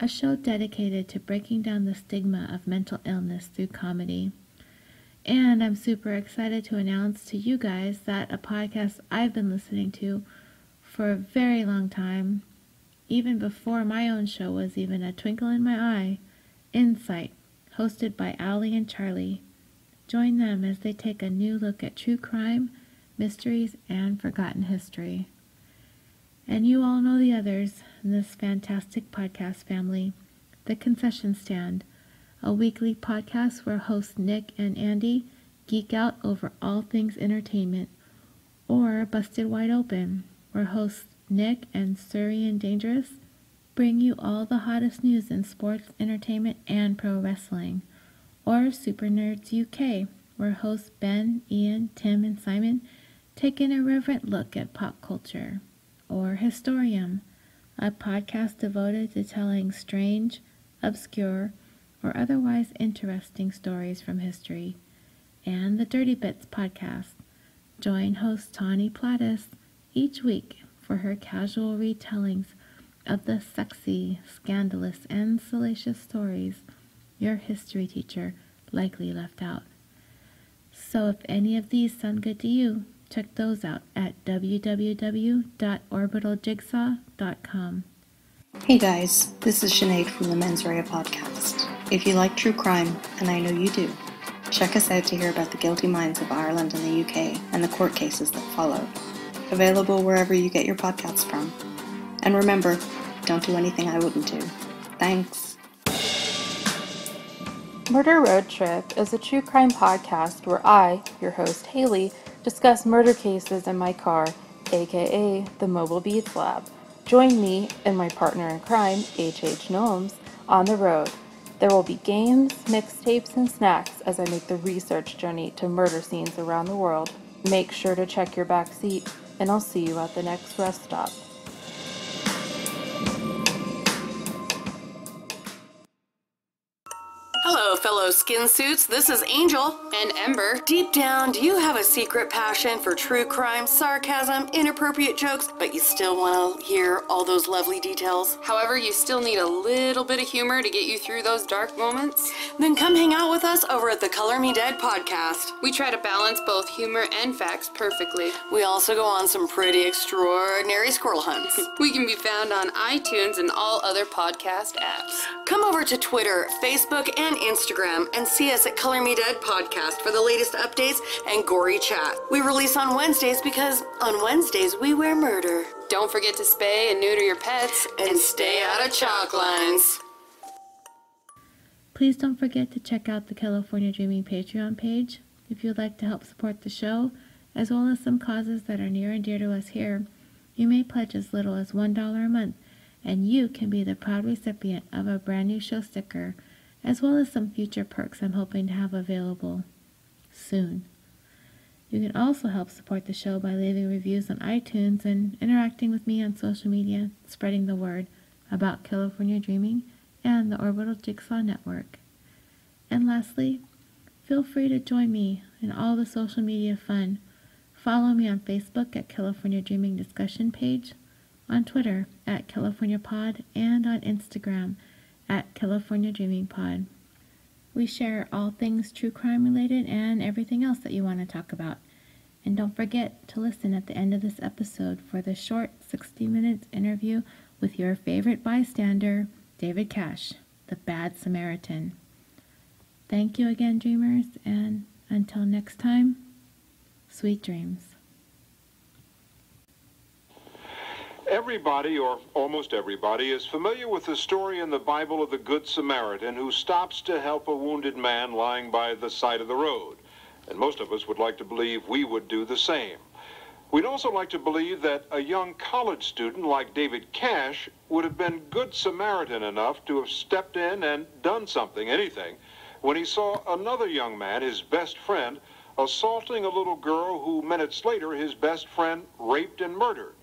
a show dedicated to breaking down the stigma of mental illness through comedy. And I'm super excited to announce to you guys that a podcast I've been listening to for a very long time, even before my own show was even a twinkle in my eye, Insight, hosted by Allie and Charlie. Join them as they take a new look at true crime, mysteries, and forgotten history. And you all know the others in this fantastic podcast family, The Concession Stand, a weekly podcast where hosts Nick and Andy geek out over all things entertainment, or Busted Wide Open, where hosts Nick and Surrey and Dangerous bring you all the hottest news in sports, entertainment, and pro wrestling. Or Super Nerds UK, where hosts Ben, Ian, Tim, and Simon take an irreverent look at pop culture. Or Historium, a podcast devoted to telling strange, obscure, or otherwise interesting stories from history. And the Dirty Bits podcast. Join host Tawny Plattis each week for her casual retellings of the sexy, scandalous, and salacious stories your history teacher likely left out. So if any of these sound good to you, check those out at www.orbitaljigsaw.com. Hey guys, this is Sinead from the Mens Rea podcast. If you like true crime, and I know you do, check us out to hear about the guilty minds of Ireland and the UK and the court cases that follow. Available wherever you get your podcasts from. And remember, don't do anything I wouldn't do. Thanks. Murder Road Trip is a true crime podcast where I, your host Haley, discuss murder cases in my car, aka the Mobile Beats Lab. Join me and my partner in crime, HH Gnomes, on the road. There will be games, mixtapes, and snacks as I make the research journey to murder scenes around the world. Make sure to check your back seat, and I'll see you at the next rest stop. Hello, fellow skin suits. This is Angel and Ember. Deep down, do you have a secret passion for true crime, sarcasm, inappropriate jokes, but you still want to hear all those lovely details? However, you still need a little bit of humor to get you through those dark moments? Then come hang out with us over at the Color Me Dead podcast. We try to balance both humor and facts perfectly. We also go on some pretty extraordinary squirrel hunts. We can be found on iTunes and all other podcast apps. Come over to Twitter, Facebook, and Instagram and see us at Color Me Dead podcast for the latest updates and gory chat. We release on Wednesdays because on Wednesdays we wear murder. Don't forget to spay and neuter your pets and stay out of chalk lines. Please don't forget to check out the California Dreaming Patreon page if you'd like to help support the show, as well as some causes that are near and dear to us here. You may pledge as little as $1 a month, and you can be the proud recipient of a brand new show sticker, as well as some future perks I'm hoping to have available soon. You can also help support the show by leaving reviews on iTunes and interacting with me on social media, spreading the word about California Dreaming and the Orbital Jigsaw Network. And lastly, feel free to join me in all the social media fun. Follow me on Facebook at California Dreaming Discussion Page, on Twitter at California Pod, and on Instagram at California Dreaming Pod. We share all things true crime related and everything else that you want to talk about. And don't forget to listen at the end of this episode for the short 60-minute interview with your favorite bystander, David Cash, the Bad Samaritan. Thank you again, dreamers, and until next time, sweet dreams. Everybody, or almost everybody, is familiar with the story in the Bible of the Good Samaritan who stops to help a wounded man lying by the side of the road. And most of us would like to believe we would do the same. We'd also like to believe that a young college student like David Cash would have been Good Samaritan enough to have stepped in and done something, anything, when he saw another young man, his best friend, assaulting a little girl who minutes later his best friend raped and murdered.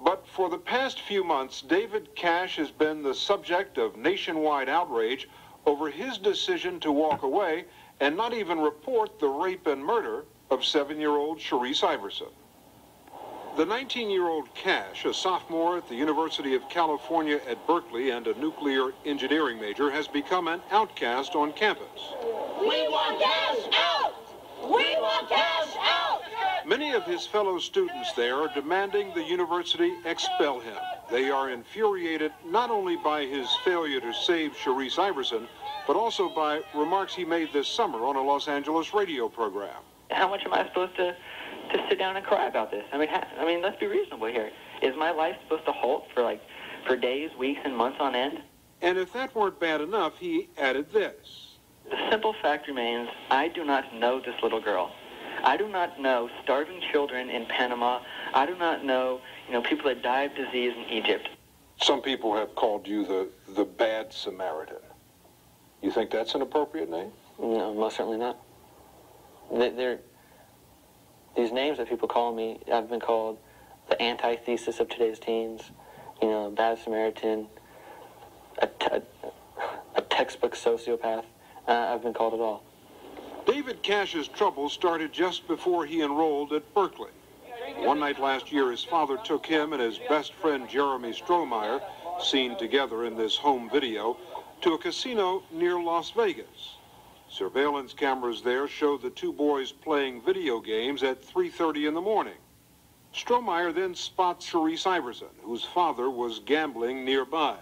But for the past few months, David Cash has been the subject of nationwide outrage over his decision to walk away and not even report the rape and murder of 7-year-old Sherrice Iverson. The 19-year-old Cash, a sophomore at the University of California at Berkeley and a nuclear engineering major, has become an outcast on campus. We want Cash out! We want Cash out! Many of his fellow students there are demanding the university expel him. They are infuriated not only by his failure to save Sherrice Iverson, but also by remarks he made this summer on a Los Angeles radio program. How much am I supposed to sit down and cry about this? I mean, let's be reasonable here. Is my life supposed to halt for days, weeks, and months on end? And if that weren't bad enough, he added this. The simple fact remains, I do not know this little girl. I do not know starving children in Panama. I do not know, people that die of disease in Egypt. Some people have called you the Bad Samaritan. You think that's an appropriate name? No, most certainly not. These names that people call me, I've been called the antithesis of today's teens, Bad Samaritan, a textbook sociopath. I've been called it all. David Cash's trouble started just before he enrolled at Berkeley. One night last year, his father took him and his best friend, Jeremy Strohmeyer, seen together in this home video, to a casino near Las Vegas. Surveillance cameras there showed the two boys playing video games at 3:30 in the morning. Strohmeyer then spots Sherrice Iverson, whose father was gambling nearby.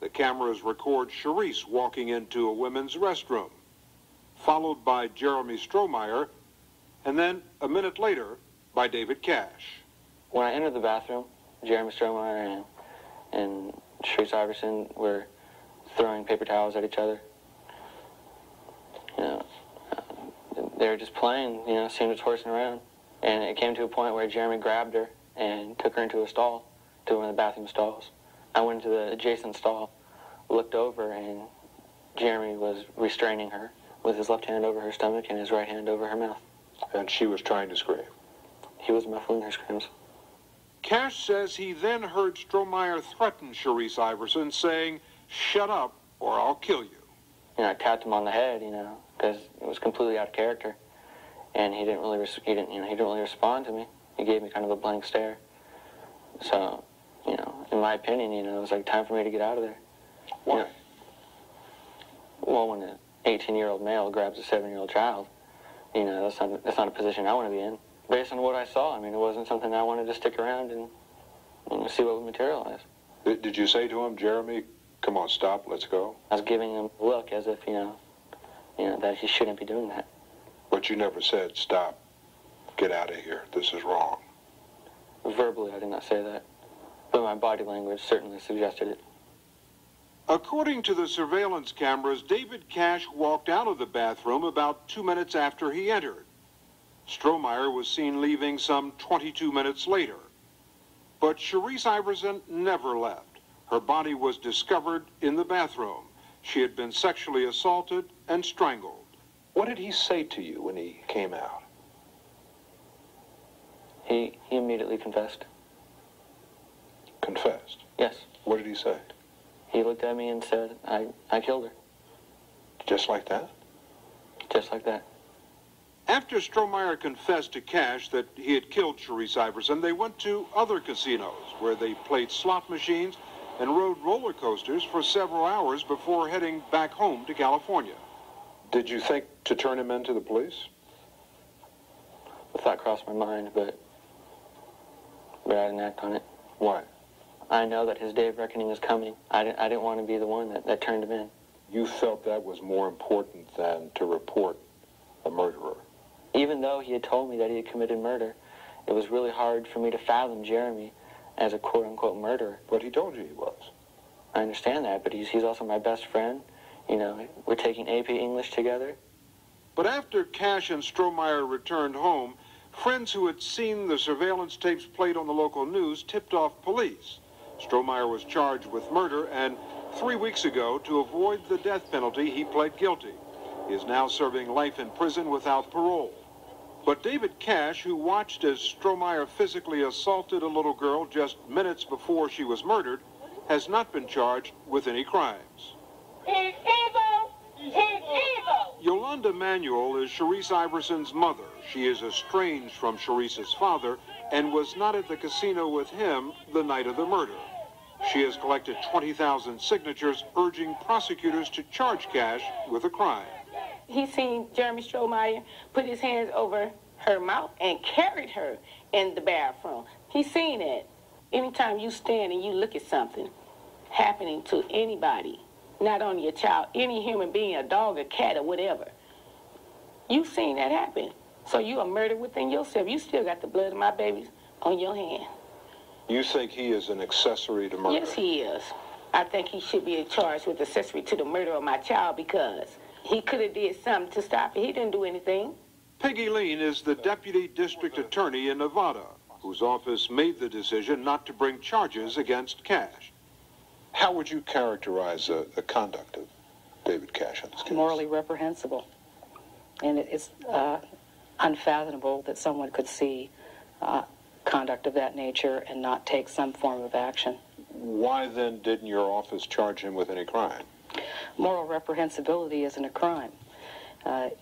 The cameras record Sherrice walking into a women's restroom, followed by Jeremy Strohmeyer, and then a minute later by David Cash. When I entered the bathroom, Jeremy Strohmeyer and Sherrice Iverson were throwing paper towels at each other. They were just playing, seemed to horsing around. And it came to a point where Jeremy grabbed her and took her into a stall, to one of the bathroom stalls. I went to the adjacent stall, looked over, and Jeremy was restraining her with his left hand over her stomach and his right hand over her mouth. And she was trying to scream. He was muffling her screams. Cash says he then heard Strohmeyer threaten Sherrice Iverson, saying, "Shut up, or I'll kill you." I tapped him on the head, because it was completely out of character, and he didn't really, respond to me. He gave me kind of a blank stare. So, in my opinion, it was like time for me to get out of there. Why? Well, when an 18-year-old male grabs a 7-year-old child, that's not a position I want to be in. Based on what I saw, it wasn't something I wanted to stick around and see what would materialize. Did you say to him, "Jeremy, come on, stop, let's go"? I was giving him a look as if, that he shouldn't be doing that. But you never said, "Stop, get out of here, this is wrong"? Verbally, I did not say that, but my body language certainly suggested it. According to the surveillance cameras, David Cash walked out of the bathroom about 2 minutes after he entered. Strohmeyer was seen leaving some 22 minutes later. But Sherrice Iverson never left. Her body was discovered in the bathroom. She had been sexually assaulted and strangled. What did he say to you when he came out? He immediately confessed. Confessed? Yes. What did he say? He looked at me and said, I killed her. Just like that? Just like that. After Strohmeyer confessed to Cash that he had killed Sherrice Iverson, they went to other casinos where they played slot machines and rode roller coasters for several hours before heading back home to California. Did you think to turn him in to the police? The thought crossed my mind, but I didn't act on it. Why? I know that his day of reckoning is coming. I didn't want to be the one that turned him in. You felt that was more important than to report a murderer? Even though he had told me that he had committed murder, it was really hard for me to fathom Jeremy as a quote-unquote murderer. But he told you he was. I understand that, but he's also my best friend. You know, we're taking AP English together. But after Cash and Strohmeyer returned home, friends who had seen the surveillance tapes played on the local news tipped off police. Strohmeyer was charged with murder, and 3 weeks ago, to avoid the death penalty, he pled guilty. He is now serving life in prison without parole. But David Cash, who watched as Strohmeyer physically assaulted a little girl just minutes before she was murdered, has not been charged with any crimes. He's evil! He's evil! Yolanda Manuel is Sherrice Iverson's mother. She is estranged from Sherrice's father and was not at the casino with him the night of the murder. She has collected 20,000 signatures urging prosecutors to charge Cash with a crime. He seen Jeremy Strohmeyer put his hands over her mouth and carried her in the bathroom. He seen it. Anytime you stand and you look at something happening to anybody, not only a child, any human being, a dog, a cat, or whatever, you seen that happen. So you are murdered within yourself. You still got the blood of my babies on your hand. You think he is an accessory to murder? Yes, he is. I think he should be charged with accessory to the murder of my child because he could have did something to stop it. He didn't do anything. Peggy Lean is the deputy district attorney in Nevada, whose office made the decision not to bring charges against Cash. How would you characterize the conduct of David Cash in this case? Morally reprehensible. And it is unfathomable that someone could see conduct of that nature and not take some form of action. Why then didn't your office charge him with any crime? Moral reprehensibility isn't a crime.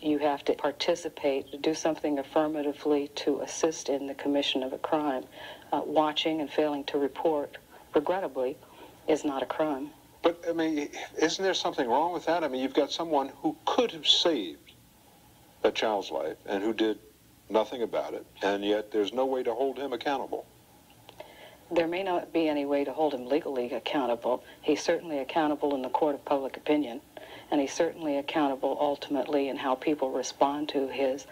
You have to participate, do something affirmatively to assist in the commission of a crime. Watching and failing to report, regrettably, is not a crime. But, I mean, isn't there something wrong with that? I mean, you've got someone who could have saved a child's life and who did nothing about it, and yet there's no way to hold him accountable. There may not be any way to hold him legally accountable. He's certainly accountable in the court of public opinion, and he's certainly accountable ultimately in how people respond to his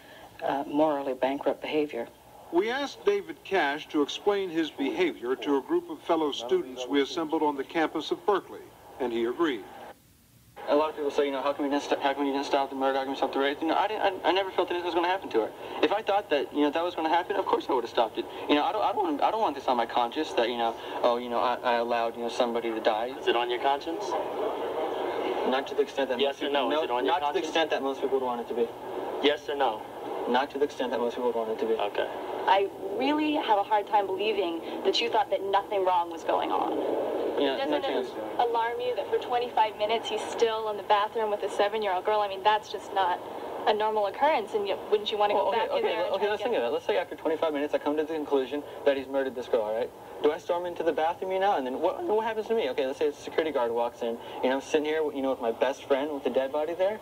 morally bankrupt behavior. We asked David Cash to explain his behavior to a group of fellow students we assembled on the campus of Berkeley, and he agreed. A lot of people say, you know, how come you didn't stop the murder? How come you stopped the rape? You know, I never felt anything was going to happen to her. If I thought that, you know, that was going to happen, of course I would have stopped it. You know, I don't want this on my conscience that, you know, oh, you know, I allowed, you know, somebody to die. Is it on your conscience? Not to the extent that. Yes or no? Is it on your conscience? Not to the extent that most people would want it to be. Yes or no? Not to the extent that most people would want it to be. Okay. I really have a hard time believing that you thought that nothing wrong was going on. Yeah, doesn't it alarm you that for 25 minutes he's still in the bathroom with a 7-year-old girl? I mean, that's just not a normal occurrence, and yet, wouldn't you want to go back in there? Okay, let's think of that. Let's say after 25 minutes I come to the conclusion that he's murdered this girl, all right? Do I storm into the bathroom, you know, and then what happens to me? Okay, let's say a security guard walks in, you know, I'm sitting here, you know, with my best friend with the dead body there.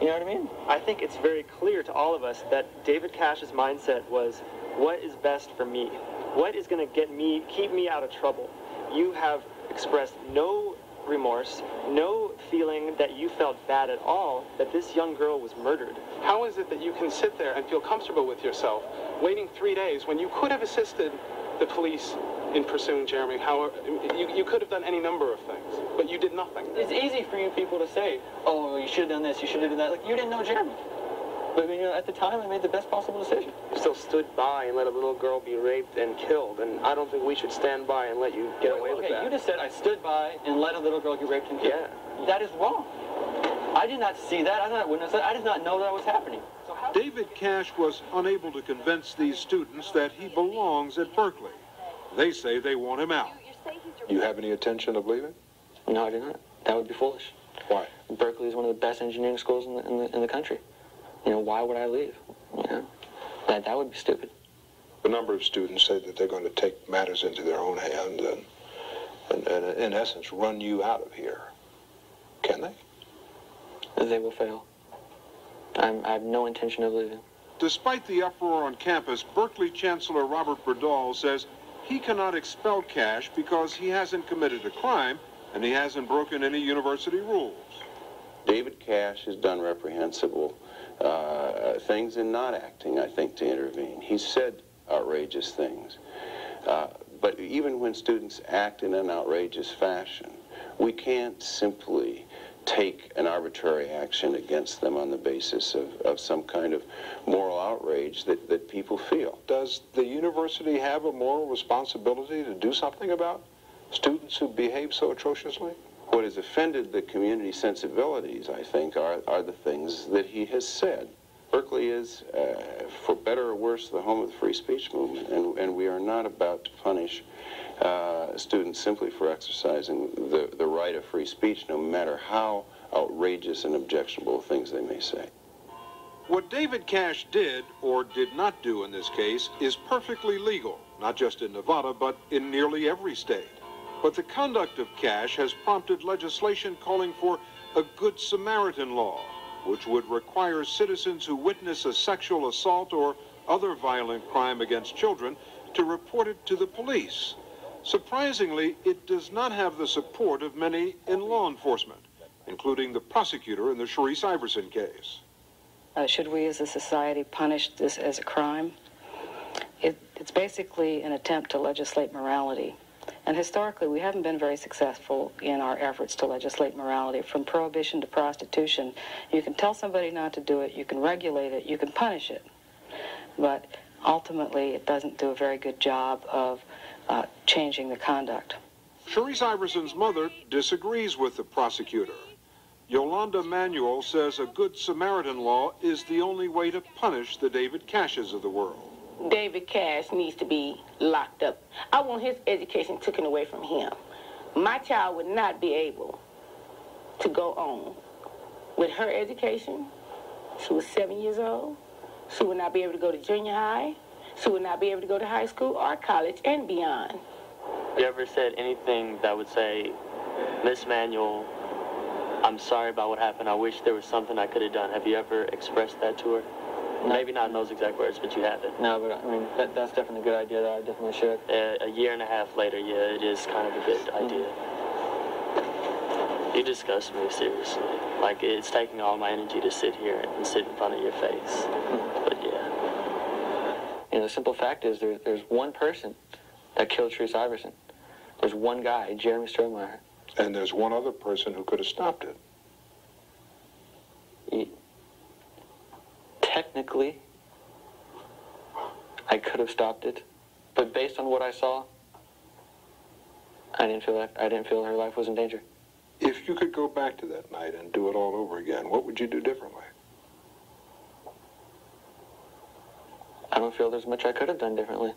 You know what I mean? I think it's very clear to all of us that David Cash's mindset was, what is best for me? What is going to get me, keep me out of trouble? You have expressed no remorse, no feeling that you felt bad at all that this young girl was murdered. How is it that you can sit there and feel comfortable with yourself waiting 3 days when you could have assisted the police in pursuing Jeremy? However, you could have done any number of things, but you did nothing. It's easy for you people to say, oh, you should have done this, you should have done that. Like, you didn't know Jeremy. But I mean, you know, at the time, I made the best possible decision. You still stood by and let a little girl be raped and killed, and I don't think we should stand by and let you get away with that. Okay, you just said I stood by and let a little girl get raped and killed. Yeah. That is wrong. I did not see that. I did not witness that. I did not know that was happening. So how David Cash was unable to convince these students that he belongs at Berkeley. They say they want him out. You have any intention of leaving? No, I do not. That would be foolish. Why? Berkeley is one of the best engineering schools in the country. You know, why would I leave? You know, that would be stupid. A number of students say that they're going to take matters into their own hands and in essence, run you out of here. Can they? They will fail. I have no intention of leaving. Despite the uproar on campus, Berkeley Chancellor Robert Berdahl says he cannot expel Cash because he hasn't committed a crime and he hasn't broken any university rules. David Cash has done reprehensible things in not acting, I think, to intervene. He said outrageous things. But even when students act in an outrageous fashion, we can't simply take an arbitrary action against them on the basis of some kind of moral outrage that, people feel. Does the university have a moral responsibility to do something about students who behave so atrociously? What has offended the community sensibilities, I think, are the things that he has said. Berkeley is, for better or worse, the home of the free speech movement, and we are not about to punish students simply for exercising the right of free speech, no matter how outrageous and objectionable things they may say. What David Cash did, or did not do in this case, is perfectly legal, not just in Nevada, but in nearly every state. But the conduct of Cash has prompted legislation calling for a Good Samaritan law, which would require citizens who witness a sexual assault or other violent crime against children to report it to the police. Surprisingly, it does not have the support of many in law enforcement, including the prosecutor in the Sherrice Iverson case. Should we as a society punish this as a crime? It's basically an attempt to legislate morality. And historically, we haven't been very successful in our efforts to legislate morality. From prohibition to prostitution, you can tell somebody not to do it, you can regulate it, you can punish it. But ultimately, it doesn't do a very good job of changing the conduct. Sherrice Iverson's mother disagrees with the prosecutor. Yolanda Manuel says a Good Samaritan law is the only way to punish the David Cashes of the world. David Cash needs to be locked up. I want his education taken away from him. My child would not be able to go on with her education. She was 7 years old. She would not be able to go to junior high. She would not be able to go to high school or college and beyond. You ever said anything that would say, Miss Manuel, I'm sorry about what happened. I wish there was something I could have done. Have you ever expressed that to her? Maybe not in those exact words, but you have it. No, but I mean, that's definitely a good idea that I definitely should. A year and a half later, yeah, it is kind of a good idea. You disgust me, seriously. Like, it's taking all my energy to sit here and sit in front of your face. But yeah. You know, the simple fact is there's one person that killed Sherrice Iverson. There's one guy, Jeremy Strohmeyer. And there's one other person who could have stopped it. Technically, I could have stopped it, but based on what I saw, I didn't feel her life was in danger. If you could go back to that night and do it all over again, what would you do differently? I don't feel there's much I could have done differently.